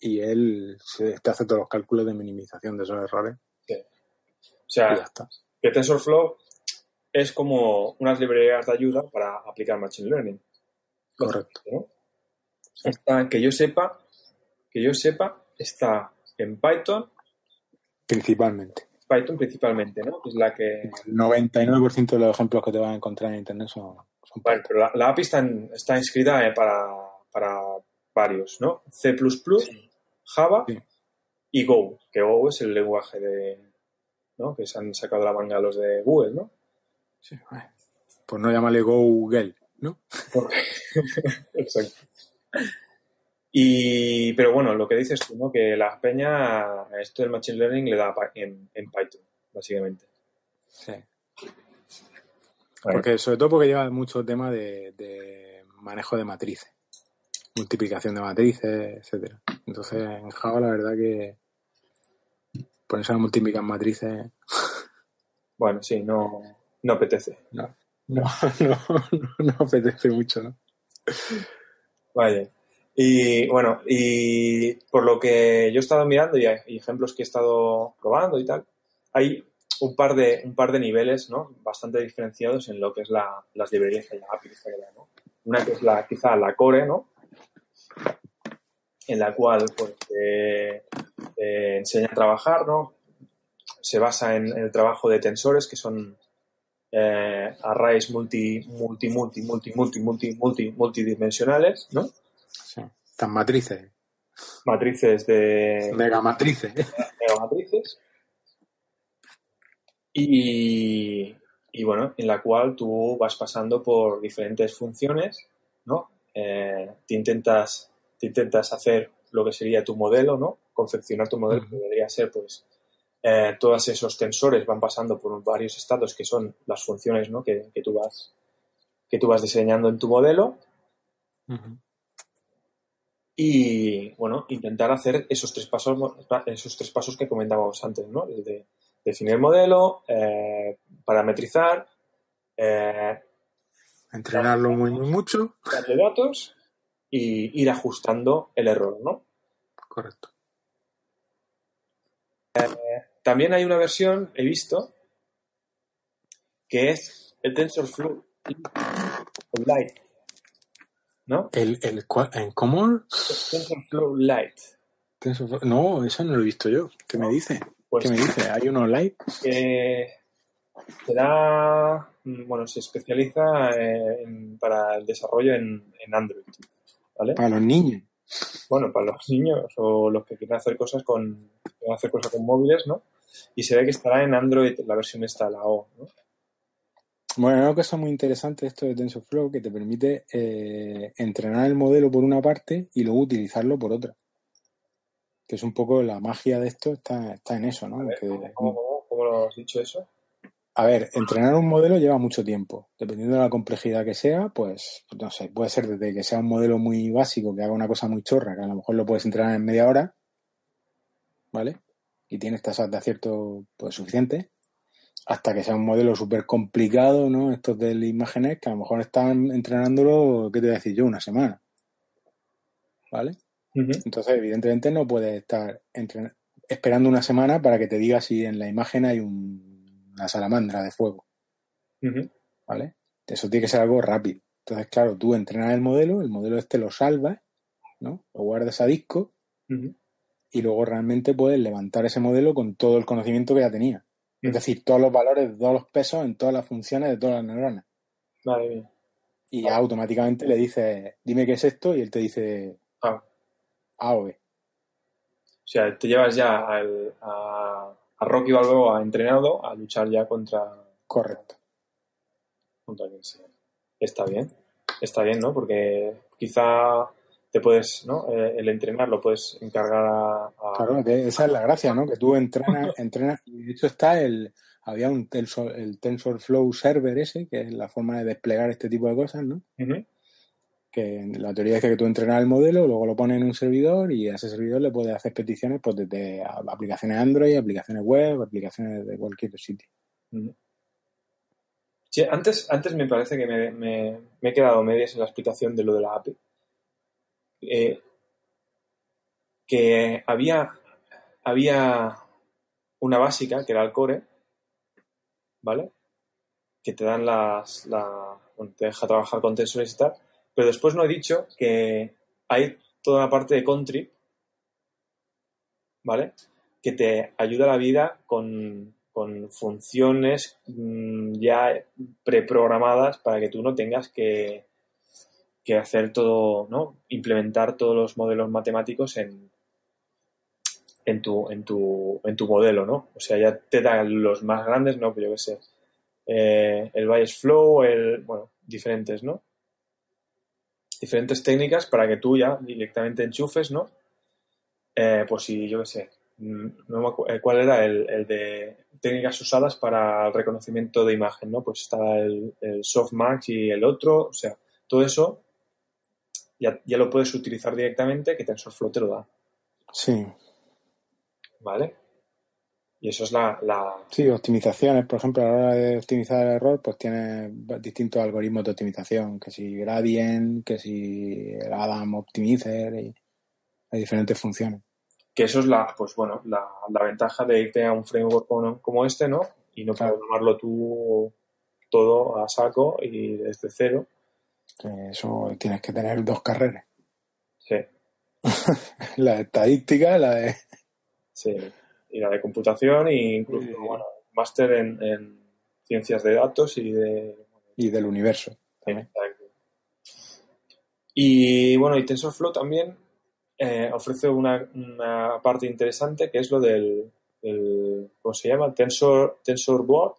y él te hace todos los cálculos de minimización de esos errores. Sí. O sea, ya está. Que TensorFlow es como unas librerías de ayuda para aplicar Machine Learning. Correcto. ¿No? Sí. Que yo sepa, está en Python. Principalmente, ¿no? Es la que... El 99% de los ejemplos que te vas a encontrar en Internet son Python. Pero la API está inscrita para varios, ¿no? C++, sí. Java y Go. Que Go es el lenguaje de... ¿no? Que se han sacado la manga los de Google, ¿no? Sí, bueno. Pues no llamarle Google, ¿no? Exacto. Pero bueno, lo que dices tú, ¿no? Que la peña a esto del Machine Learning le da en Python, básicamente. Sí. Porque, sobre todo porque lleva mucho tema de manejo de matrices, multiplicación de matrices, etcétera. Entonces, en Java, la verdad que ponerse a multiplicar matrices... Bueno, sí, no apetece. No apetece mucho, ¿no? Vaya. Y bueno, y por lo que yo he estado mirando y hay ejemplos que he estado probando y tal, hay un par de niveles, ¿no? Bastante diferenciados en lo que es las librerías que hay, la API que hay, ¿no? Una que es quizá la core, ¿no? En la cual pues te enseña a trabajar, ¿no? Se basa en el trabajo de tensores que son arrays multidimensionales, ¿no? Sí. Están matrices. Matrices de... Megamatrices. Megamatrices. Y bueno, en la cual tú vas pasando por diferentes funciones, ¿no? Te intentas hacer lo que sería tu modelo, ¿no? Confeccionar tu modelo, que debería ser, pues, todos esos tensores van pasando por varios estados que son las funciones, ¿no? que tú vas diseñando en tu modelo. Uh-huh. Y, bueno, intentar hacer esos tres pasos que comentábamos antes, ¿no? Desde definir el modelo, parametrizar, entrenarlo muy mucho, darle datos y ir ajustando el error, ¿no? Correcto. También hay una versión, he visto, que es el TensorFlow Lite. ¿No? ¿En cómo? TensorFlow Lite. No, eso no lo he visto yo. ¿Qué me dice? Pues, ¿qué me dice? ¿Hay uno Lite? Que se especializa para el desarrollo en Android, ¿vale? Para los niños. Bueno, para los niños o los que quieran hacer cosas con móviles, ¿no? Y se ve que estará en Android la versión esta, la O, ¿no? Bueno, una cosa muy interesante esto de TensorFlow, que te permite entrenar el modelo por una parte y luego utilizarlo por otra. Que es un poco la magia de esto, está en eso, ¿no? A ver, ¿cómo lo has dicho eso? A ver, entrenar un modelo lleva mucho tiempo. Dependiendo de la complejidad que sea, pues, no sé, puede ser desde que sea un modelo muy básico, que haga una cosa muy chorra, que a lo mejor lo puedes entrenar en media hora, ¿vale? Y tienes tasas de acierto pues suficientes, hasta que sea un modelo súper complicado, ¿no? Estos del ImageNet, que a lo mejor están entrenándolo, ¿qué te voy a decir yo? Una semana, ¿vale? Uh-huh. Entonces, evidentemente, no puedes estar esperando una semana para que te diga si en la imagen hay una salamandra de fuego, uh-huh, ¿vale? Eso tiene que ser algo rápido. Entonces, claro, tú entrenas el modelo este lo salvas, ¿no? Lo guardas a disco, uh-huh, y luego realmente puedes levantar ese modelo con todo el conocimiento que ya tenía. Es decir, todos los valores, todos los pesos en todas las funciones de todas las neuronas. Madre mía. Y ya automáticamente le dices, dime qué es esto, y él te dice A o B. O sea, te llevas ya a Rocky Balboa entrenado a luchar ya contra... Correcto. Contra quien sea. Está bien, ¿no? Porque quizá te puedes, ¿no? El entrenar lo puedes encargar a... Claro, que esa es la gracia, ¿no? Que tú entrenas y de hecho está había el TensorFlow Server ese, que es la forma de desplegar este tipo de cosas, ¿no? Uh-huh. Que la teoría es que tú entrenas el modelo, luego lo pones en un servidor y a ese servidor le puedes hacer peticiones pues desde aplicaciones Android, aplicaciones web, aplicaciones de cualquier sitio. Uh-huh. Sí, antes me parece que me he quedado medias en la explicación de lo de la API. Que había una básica que era el core, ¿vale? Que te dan te deja trabajar con tensores y tal, pero después no he dicho que hay toda una parte de contrib, ¿vale? Que te ayuda a la vida con funciones ya preprogramadas para que tú no tengas que hacer todo, ¿no? Implementar todos los modelos matemáticos en tu modelo, ¿no? O sea, ya te dan los más grandes, ¿no? Yo qué sé, el bias flow, diferentes, ¿no? Diferentes técnicas para que tú ya directamente enchufes, ¿no? Pues si, yo qué sé, no me acuerdo, ¿cuál era? El de técnicas usadas para el reconocimiento de imagen, ¿no? Pues está el softmax y el otro, o sea, todo eso ya lo puedes utilizar directamente, que TensorFlow te lo da. Sí. ¿Vale? Y eso es la... Sí, optimizaciones. Por ejemplo, a la hora de optimizar el error, pues tienes distintos algoritmos de optimización. Que si Gradient, que si el Adam Optimizer, y hay diferentes funciones. Que eso es la ventaja de irte a un framework como este, ¿no? Y no programarlo tú todo a saco y desde cero. Eso tienes que tener dos carreras. Sí. La de estadística, la de... Sí. Y la de computación e incluso, máster en ciencias de datos y de... Y del universo. También. Y, y TensorFlow también ofrece una parte interesante que es lo del ¿cómo se llama? Tensor Block.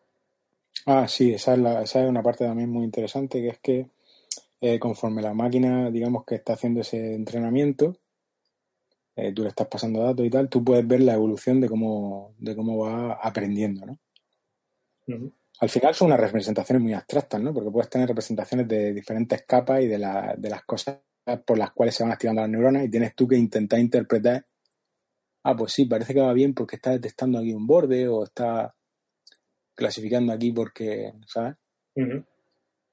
Ah, sí, esa es una parte también muy interesante, que es que conforme la máquina, digamos, que está haciendo ese entrenamiento, tú le estás pasando datos y tal, tú puedes ver la evolución de cómo va aprendiendo, ¿no? Uh-huh. Al final son unas representaciones muy abstractas, ¿no? Porque puedes tener representaciones de diferentes capas y de las cosas por las cuales se van activando las neuronas, y tienes tú que intentar interpretar, ah, pues sí, parece que va bien porque está detectando aquí un borde o está clasificando aquí porque, ¿sabes? Uh-huh.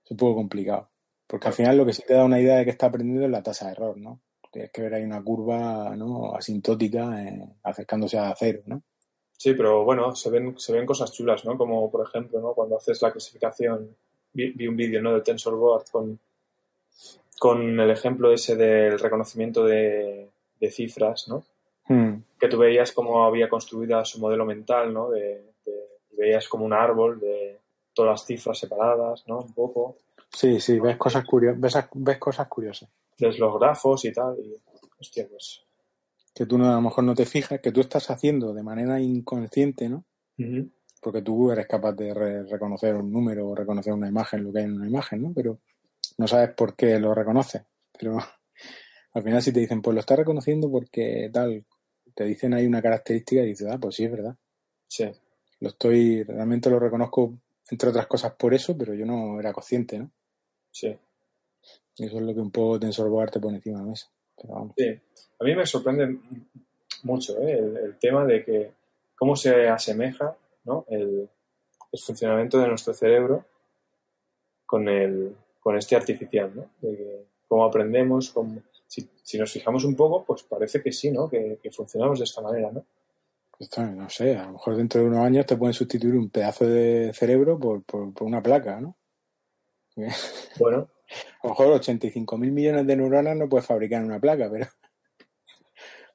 Es un poco complicado. Porque al final lo que sí te da una idea de que está aprendiendo es la tasa de error, ¿no? Tienes que ver ahí una curva, ¿no?, asintótica acercándose a cero, ¿no? Sí, pero bueno, se ven cosas chulas, ¿no? Como, por ejemplo, ¿no?, cuando haces la clasificación, vi un vídeo, ¿no?, del TensorBoard con el ejemplo ese del reconocimiento de cifras, ¿no? Hmm. Que tú veías cómo había construida su modelo mental, ¿no? Veías como un árbol de todas las cifras separadas, ¿no? Un poco. Sí, ves cosas curiosas. Ves los grafos y tal, y hostia, pues... Que tú a lo mejor no te fijas, que tú estás haciendo de manera inconsciente, ¿no? Uh-huh. Porque tú eres capaz de reconocer un número o reconocer una imagen, lo que hay en una imagen, ¿no? Pero no sabes por qué lo reconoces. Pero al final si te dicen, pues lo estás reconociendo porque tal, te dicen ahí una característica y dices, ah, pues sí, es verdad. Sí. Realmente lo reconozco, entre otras cosas, por eso, pero yo no era consciente, ¿no? Sí. Eso es lo que un poco TensorBoard te pone encima de la mesa. Pero vamos. Sí. A mí me sorprende mucho el tema de que cómo se asemeja, ¿no?, el funcionamiento de nuestro cerebro con este artificial, ¿no? De cómo aprendemos, si nos fijamos un poco, pues parece que sí, ¿no? Que funcionamos de esta manera, ¿no? No sé, a lo mejor dentro de unos años te pueden sustituir un pedazo de cerebro por una placa, ¿no? Bueno. A lo mejor 85.000 millones de neuronas no puedes fabricar una placa, pero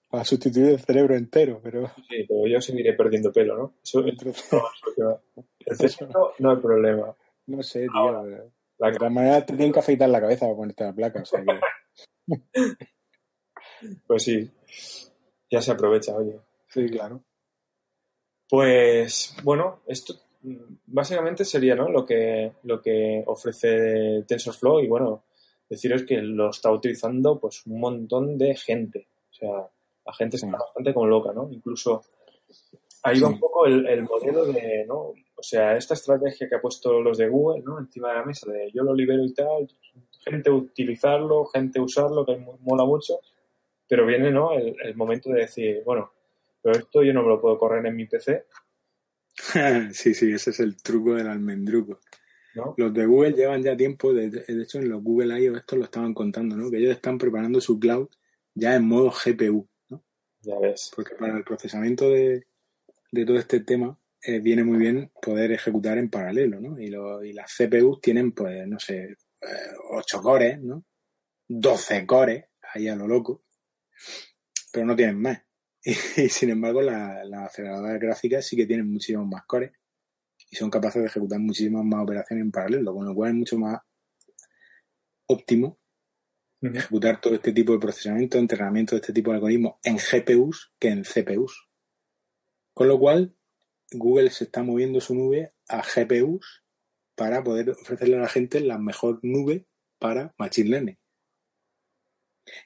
para sustituir el cerebro entero, pero... Sí, pero yo seguiré perdiendo pelo, ¿no? Eso no hay problema. No sé, tío. Ahora, de todas maneras te tienen que afeitar la cabeza para ponerte la placa, o sea que... Pues sí, ya se aprovecha, oye. Sí, claro. Pues, bueno, esto... básicamente sería, ¿no?, lo que ofrece TensorFlow, y bueno, deciros que lo está utilizando pues un montón de gente, o sea, la gente está bastante como loca, ¿no? Incluso ahí va un poco el modelo de, ¿no?, o sea, esta estrategia que ha puesto los de Google, ¿no?, encima de la mesa, de yo lo libero y tal, gente utilizarlo, gente usarlo, que mola mucho, pero viene, ¿no?, el momento de decir, bueno, pero esto yo no me lo puedo correr en mi PC. Sí, ese es el truco del almendruco, ¿no? Los de Google llevan ya tiempo, de hecho en los Google I.O. esto lo estaban contando, ¿no?, que ellos están preparando su cloud ya en modo GPU, ¿no? Ya ves. Porque para el procesamiento de todo este tema viene muy bien poder ejecutar en paralelo, ¿no? Y las CPUs tienen, pues, no sé, 8 cores, ¿no? 12 cores, ahí a lo loco, pero no tienen más. Y sin embargo, las aceleradoras gráficas sí que tienen muchísimos más cores y son capaces de ejecutar muchísimas más operaciones en paralelo, con lo cual es mucho más óptimo ejecutar todo este tipo de procesamiento, entrenamiento de este tipo de algoritmos en GPUs que en CPUs. Con lo cual, Google se está moviendo su nube a GPUs para poder ofrecerle a la gente la mejor nube para Machine Learning.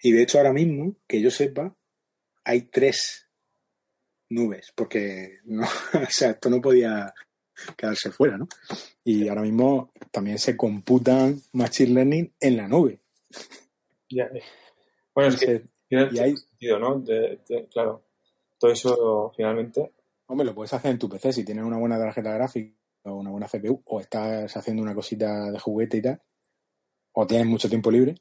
Y de hecho, ahora mismo, que yo sepa, hay 3 nubes, porque no, o sea, esto no podía quedarse fuera, ¿no? Y ahora mismo también se computan Machine Learning en la nube. Ya. Bueno, entonces, es que tiene sentido, ¿no? Claro, todo eso finalmente... Hombre, lo puedes hacer en tu PC si tienes una buena tarjeta gráfica o una buena CPU, o estás haciendo una cosita de juguete y tal, o tienes mucho tiempo libre,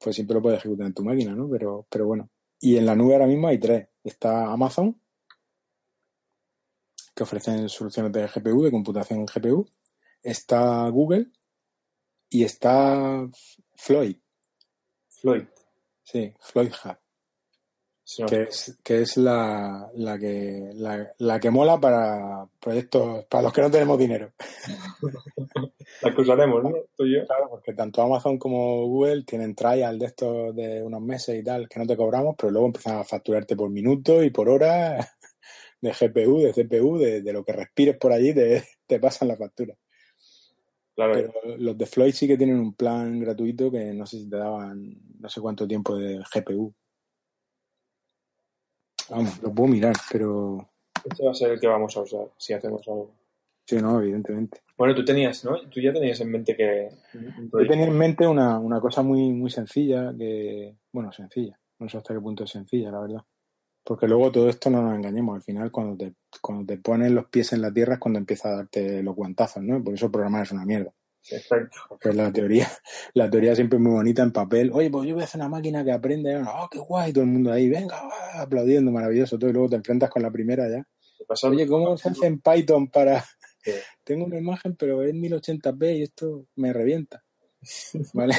pues siempre lo puedes ejecutar en tu máquina, ¿no? Pero bueno. Y en la nube ahora mismo hay tres. Está Amazon, que ofrecen soluciones de GPU, de computación en GPU. Está Google y está Floyd. Floyd. Sí, Floyd Hub. Sí, que es la que mola para proyectos, para los que no tenemos dinero. La que usaremos, ¿no? Tú y yo. Claro, porque tanto Amazon como Google tienen trial de estos de unos meses y tal, que no te cobramos, pero luego empiezan a facturarte por minutos y por horas de GPU, de CPU, de lo que respires por allí te pasan la factura. Claro. Pero los de Floyd sí que tienen un plan gratuito que no sé si te daban no sé cuánto tiempo de GPU. Vamos, lo puedo mirar, pero... Este va a ser el que vamos a usar, si hacemos algo. Sí, no, evidentemente. Bueno, tú ya tenías en mente que... Yo tenía en mente una cosa muy, muy sencilla, que... Bueno, sencilla. No sé hasta qué punto es sencilla, la verdad. Porque luego todo esto no nos engañemos. Al final, cuando te ponen los pies en la tierra es cuando empieza a darte los guantazos, ¿no? Por eso programar es una mierda. Exacto. Porque la teoría siempre es muy bonita en papel. Oye, pues yo voy a hacer una máquina que aprende. ¡Oh, qué guay! Todo el mundo ahí, venga, va, aplaudiendo, maravilloso. Todo, y luego te enfrentas con la primera ya. Oye, ¿cómo se hace en Python para...? Sí. Tengo una imagen, pero es 1080p y esto me revienta. ¿Vale?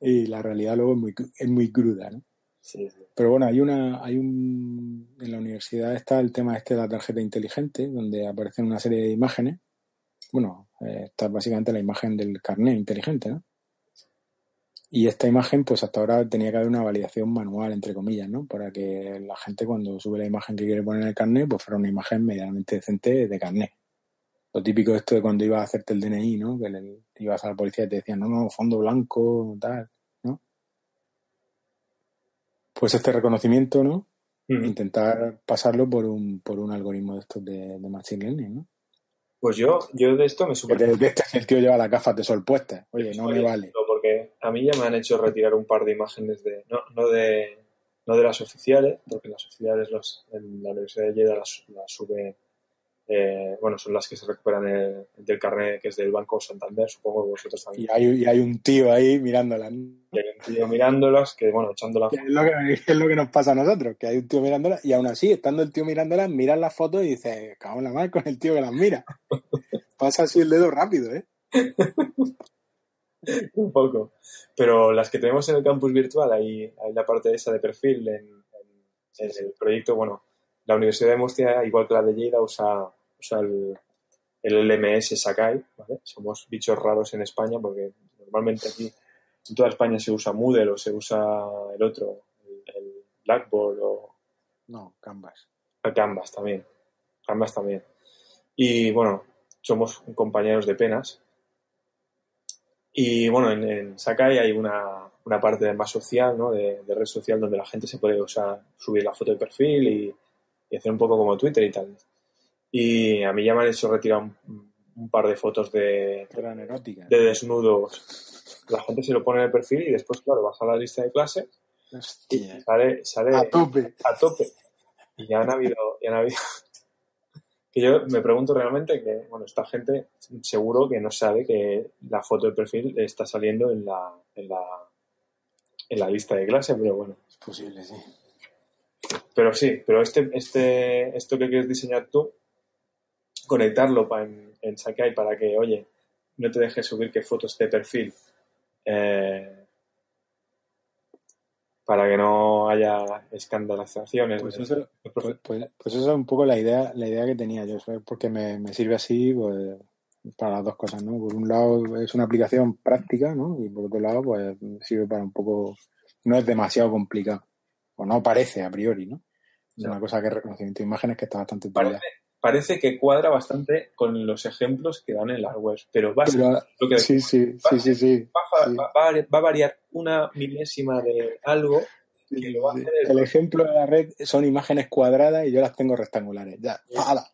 Y la realidad luego es muy cruda, ¿no? Sí, sí. Pero bueno, en la universidad está el tema este de la tarjeta inteligente, donde aparecen una serie de imágenes. Bueno, está básicamente la imagen del carnet inteligente, ¿no? Y esta imagen, pues hasta ahora tenía que haber una validación manual, entre comillas, ¿no? Para que la gente cuando sube la imagen que quiere poner en el carnet, pues fuera una imagen medianamente decente de carnet. Lo típico esto de cuando ibas a hacerte el DNI, ¿no? Que ibas a la policía y te decían, no, fondo blanco, tal, ¿no? Pues este reconocimiento, ¿no? Mm. Intentar pasarlo por un algoritmo de estos de Machine Learning, ¿no? Pues yo de esto me super... El tío lleva las gafas de sol puestas. Oye, no me vale. Porque a mí ya me han hecho retirar un par de imágenes de... No de las oficiales, porque las oficiales en la Universidad de Lleida las sube... son las que se recuperan del carnet, que es del Banco Santander, supongo que vosotros también. Y hay un tío ahí mirándolas. Y hay un tío mirándolas, que bueno, echándolas... Es lo que nos pasa a nosotros, que hay un tío mirándolas, y aún así, estando el tío mirándolas, miras las fotos y dices, cabrón la madre con el tío que las mira. Pasa así el dedo rápido, ¿eh? Un poco. Pero las que tenemos en el campus virtual, hay la parte esa de perfil en el proyecto, bueno, la Universidad de Murcia, igual que la de Lleida, usa el LMS Sakai, ¿vale? Somos bichos raros en España porque normalmente aquí en toda España se usa Moodle o se usa el otro, el Blackboard o... No, Canvas. Canvas también. Y bueno, somos compañeros de penas. Y bueno, en Sakai hay una parte más social, ¿no? De red social donde la gente se puede subir la foto de perfil y hacer un poco como Twitter y tal. Y a mí ya me han hecho retirar un par de fotos de desnudos. La gente se lo pone en el perfil y después, claro, baja la lista de clases. Hostia. Y sale a tope. Y ya han habido... Que yo me pregunto realmente que, bueno, esta gente seguro que no sabe que la foto de perfil está saliendo en la lista de clases, pero bueno. Es posible, sí. Pero sí, pero esto que quieres diseñar tú, conectarlo en Sakai para que, oye, no te dejes subir que fotos de perfil, para que no haya escandalizaciones. Pues eso es un poco la idea que tenía yo, ¿sabes? Porque me sirve así pues, para las dos cosas, ¿no? Por un lado es una aplicación práctica, ¿no? Y por otro lado pues sirve para un poco, no es demasiado complicado. O no parece a priori, ¿no? Es una cosa que reconocimiento de imágenes que está bastante... Parece que cuadra bastante con los ejemplos que dan en las webs, pero va a variar una milésima de algo que lo va a hacer el ejemplo de la red son imágenes cuadradas y yo las tengo rectangulares. Ya, ¡hala!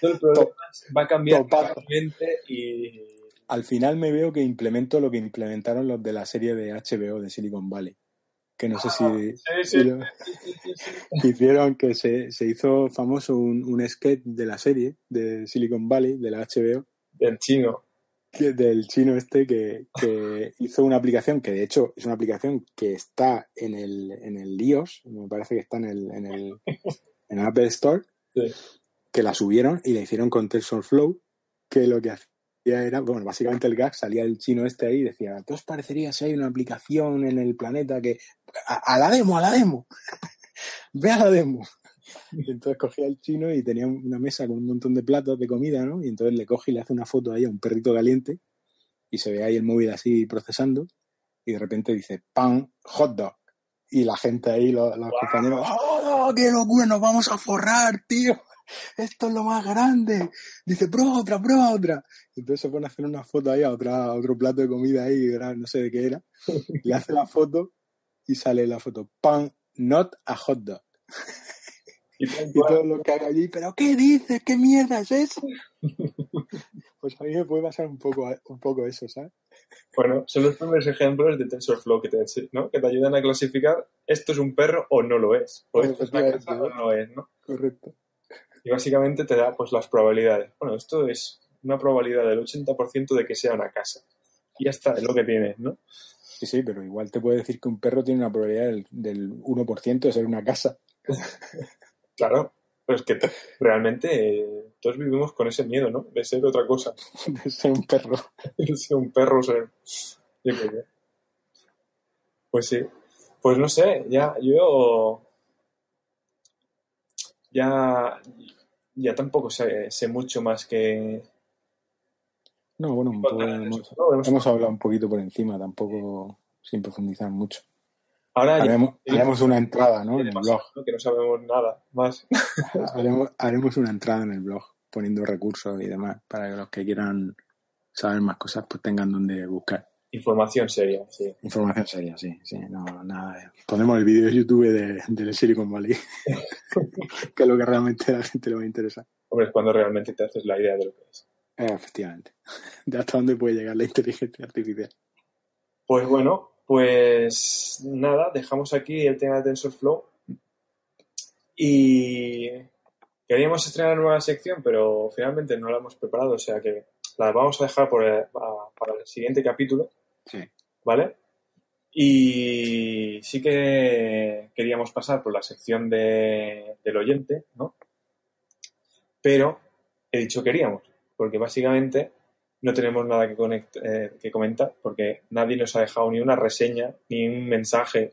El problema va a cambiar totalmente y... Al final me veo que implemento lo que implementaron los de la serie de HBO de Silicon Valley. Que no sé si hicieron que se hizo famoso un sketch de la serie de Silicon Valley, de la HBO. Del chino. Del chino este que hizo una aplicación que de hecho es una aplicación que está en el iOS, me parece que está en el Apple Store, sí. Que la subieron y la hicieron con TensorFlow, que lo que hacía era, bueno, básicamente el gag, salía el chino este ahí y decía, ¿qué os parecería si hay una aplicación en el planeta que... ¡A la demo! ¡Ve a la demo! Y entonces cogía al chino y tenía una mesa con un montón de platos de comida, ¿no? Y entonces le coge y le hace una foto ahí a un perrito caliente y se ve ahí el móvil así procesando y de repente dice pan, hot dog. Y la gente ahí, los compañeros, ¡oh, qué locura! ¡Nos vamos a forrar, tío! ¡Esto es lo más grande! Dice, prueba otra. Entonces se pone a hacer una foto ahí a otro plato de comida ahí, no sé de qué era. Le hace la foto y sale la foto, pan, not a hot dog. Y todo lo que haga allí, ¿pero qué dices? ¿Qué mierda es eso? Pues a mí me puede pasar un poco eso, ¿sabes? Bueno, son los primeros ejemplos de TensorFlow que te ayudan a clasificar esto es un perro o no lo es, o esto es una casa o no es, ¿no? Correcto. Y básicamente te da pues las probabilidades. Bueno, esto es una probabilidad del 80% de que sea una casa. Y ya está, es lo que tienes, ¿no? Sí, pero igual te puede decir que un perro tiene una probabilidad del 1% de ser una casa. Claro, pero es que realmente todos vivimos con ese miedo, ¿no? De ser otra cosa. De ser un perro. Pues sí. Pues no sé, ya tampoco sé mucho más que... No, bueno, hemos hablado un poquito por encima, tampoco sin profundizar mucho. Ahora haremos una entrada, ¿no? En el blog. Que no sabemos nada más. haremos una entrada en el blog, poniendo recursos y demás, para que los que quieran saber más cosas, pues tengan donde buscar. Información seria, sí. No, nada. Pondremos el vídeo de YouTube de Silicon Valley, que es lo que realmente a la gente le va a interesar. Hombre, es cuando realmente te haces la idea de lo que es. Efectivamente. De hasta dónde puede llegar la inteligencia artificial. Pues bueno... Pues nada, dejamos aquí el tema de TensorFlow y queríamos estrenar una nueva sección, pero finalmente no la hemos preparado, o sea que la vamos a dejar para el siguiente capítulo, sí. ¿Vale? Y sí que queríamos pasar por la sección del oyente, ¿no? Pero he dicho queríamos, porque básicamente... No tenemos nada que comentar porque nadie nos ha dejado ni una reseña, ni un mensaje,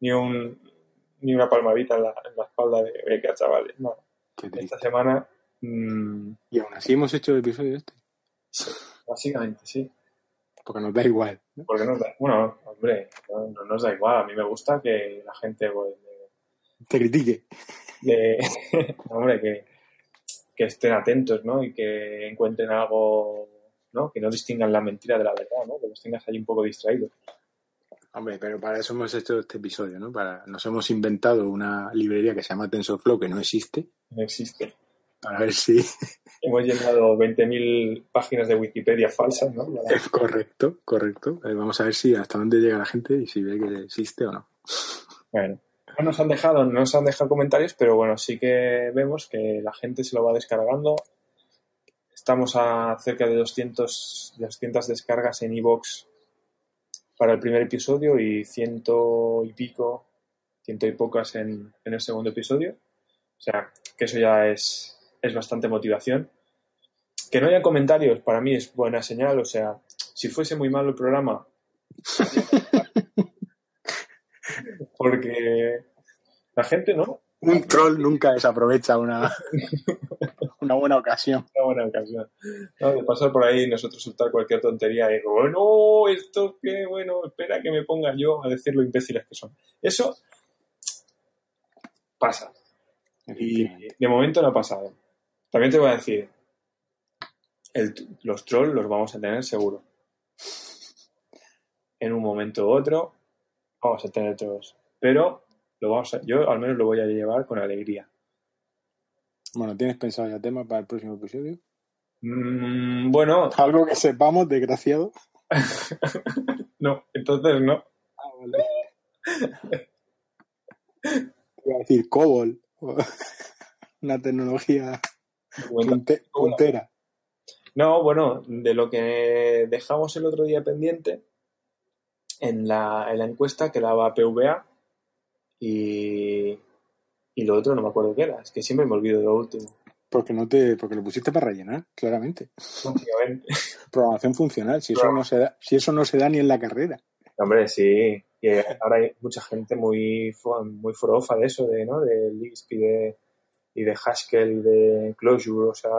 ni una palmadita en la espalda de beca, chavales. No. Esta semana... Y aún así hemos hecho el episodio este. Sí, básicamente, sí. Porque nos da igual, ¿no? Bueno, hombre, no nos da igual. A mí me gusta que la gente... Pues, te critique. Hombre, que estén atentos, ¿no? Y que encuentren algo... ¿no? Que no distingan la mentira de la verdad, ¿no? Que los tengas ahí un poco distraídos. Hombre, pero para eso hemos hecho este episodio, ¿no? Nos hemos inventado una librería que se llama TensorFlow, que no existe. Para ver si... Hemos llenado 20.000 páginas de Wikipedia falsas, ¿no? Correcto. Vamos a ver si hasta dónde llega la gente y si ve que existe o no. Bueno, no nos han dejado comentarios, pero bueno, sí que vemos que la gente se lo va descargando. Estamos a cerca de 200 descargas en iVoox para el primer episodio y ciento y pocas en el segundo episodio. O sea, que eso ya es bastante motivación. Que no haya comentarios para mí es buena señal. O sea, si fuese muy malo el programa... Porque la gente, ¿no? Un troll nunca desaprovecha una buena ocasión. Una buena ocasión. No, de pasar por ahí y nosotros soltar cualquier tontería y digo, bueno, esto qué bueno, espera que me ponga yo a decir lo imbéciles que son. Eso pasa. Y de momento no ha pasado. También te voy a decir, los trolls los vamos a tener seguro. En un momento u otro vamos a tener trolls. Pero lo vamos a, yo al menos lo voy a llevar con alegría. Bueno, ¿tienes pensado ya tema para el próximo episodio? Bueno... ¿Algo que sepamos, desgraciado? No, entonces no. Ah, vale. Iba a decir COBOL. Una tecnología puntera. No, bueno, de lo que dejamos el otro día pendiente en la encuesta que daba PVA y lo otro no me acuerdo qué era. Es que siempre me olvido de lo último. Porque lo pusiste para rellenar, claramente. Programación funcional, si eso no se da, ni en la carrera. Hombre, sí. Y ahora hay mucha gente muy forofa de eso, ¿no? De Lisp y de Haskell y de Clojure, o sea,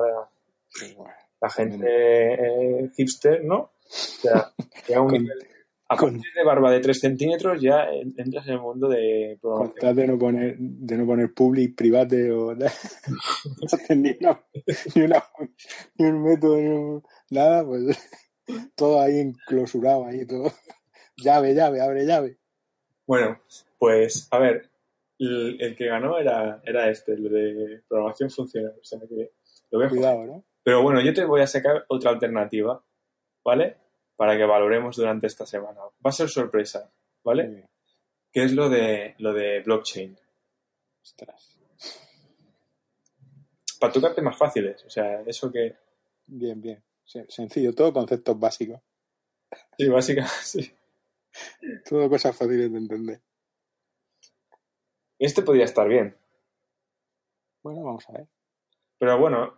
la gente hipster, ¿no? O sea, ya a partir de barba de 3 centímetros ya entras en el mundo de programación. Contad de no poner public, private o ni un método, nada, pues todo ahí enclosurado, ahí todo. Llave, abre llave. Bueno, pues a ver, el que ganó era el de programación funcional. O sea, que lo voy a jugar. Cuidado, ¿no? Pero bueno, yo te voy a sacar otra alternativa, ¿vale? Para que valoremos durante esta semana. Va a ser sorpresa, ¿vale? Que es lo de blockchain. Ostras. Para tocarte más fáciles, o sea, eso que... Bien. Sencillo, todo conceptos básicos. Sí, básicamente, sí. Todo cosas fáciles de entender. Este podría estar bien. Bueno, vamos a ver. Pero bueno,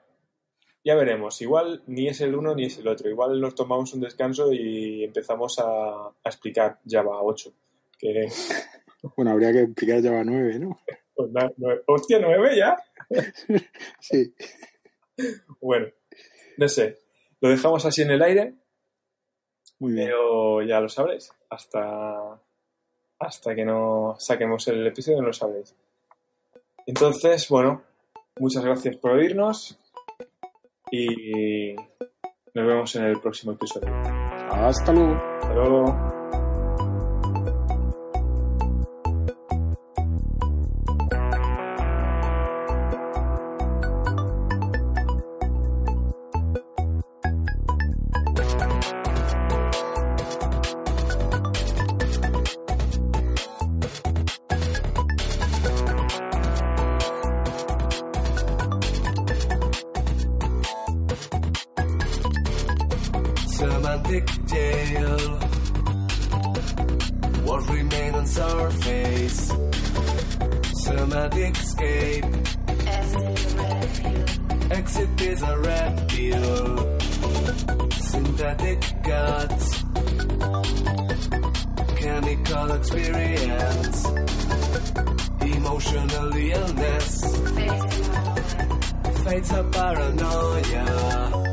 ya veremos. Igual ni es el uno ni es el otro. Igual nos tomamos un descanso y empezamos a explicar Java 8. Que... Bueno, habría que explicar Java 9, ¿no? Pues nada, 9. ¡Hostia, 9 ya! Sí. Bueno, no sé. Lo dejamos así en el aire. Muy bien. Pero ya lo sabréis. Hasta que no saquemos el episodio no lo sabréis. Entonces, bueno, muchas gracias por oírnos y nos vemos en el próximo episodio. Hasta luego. Hasta luego. Emotional illness, fates of paranoia.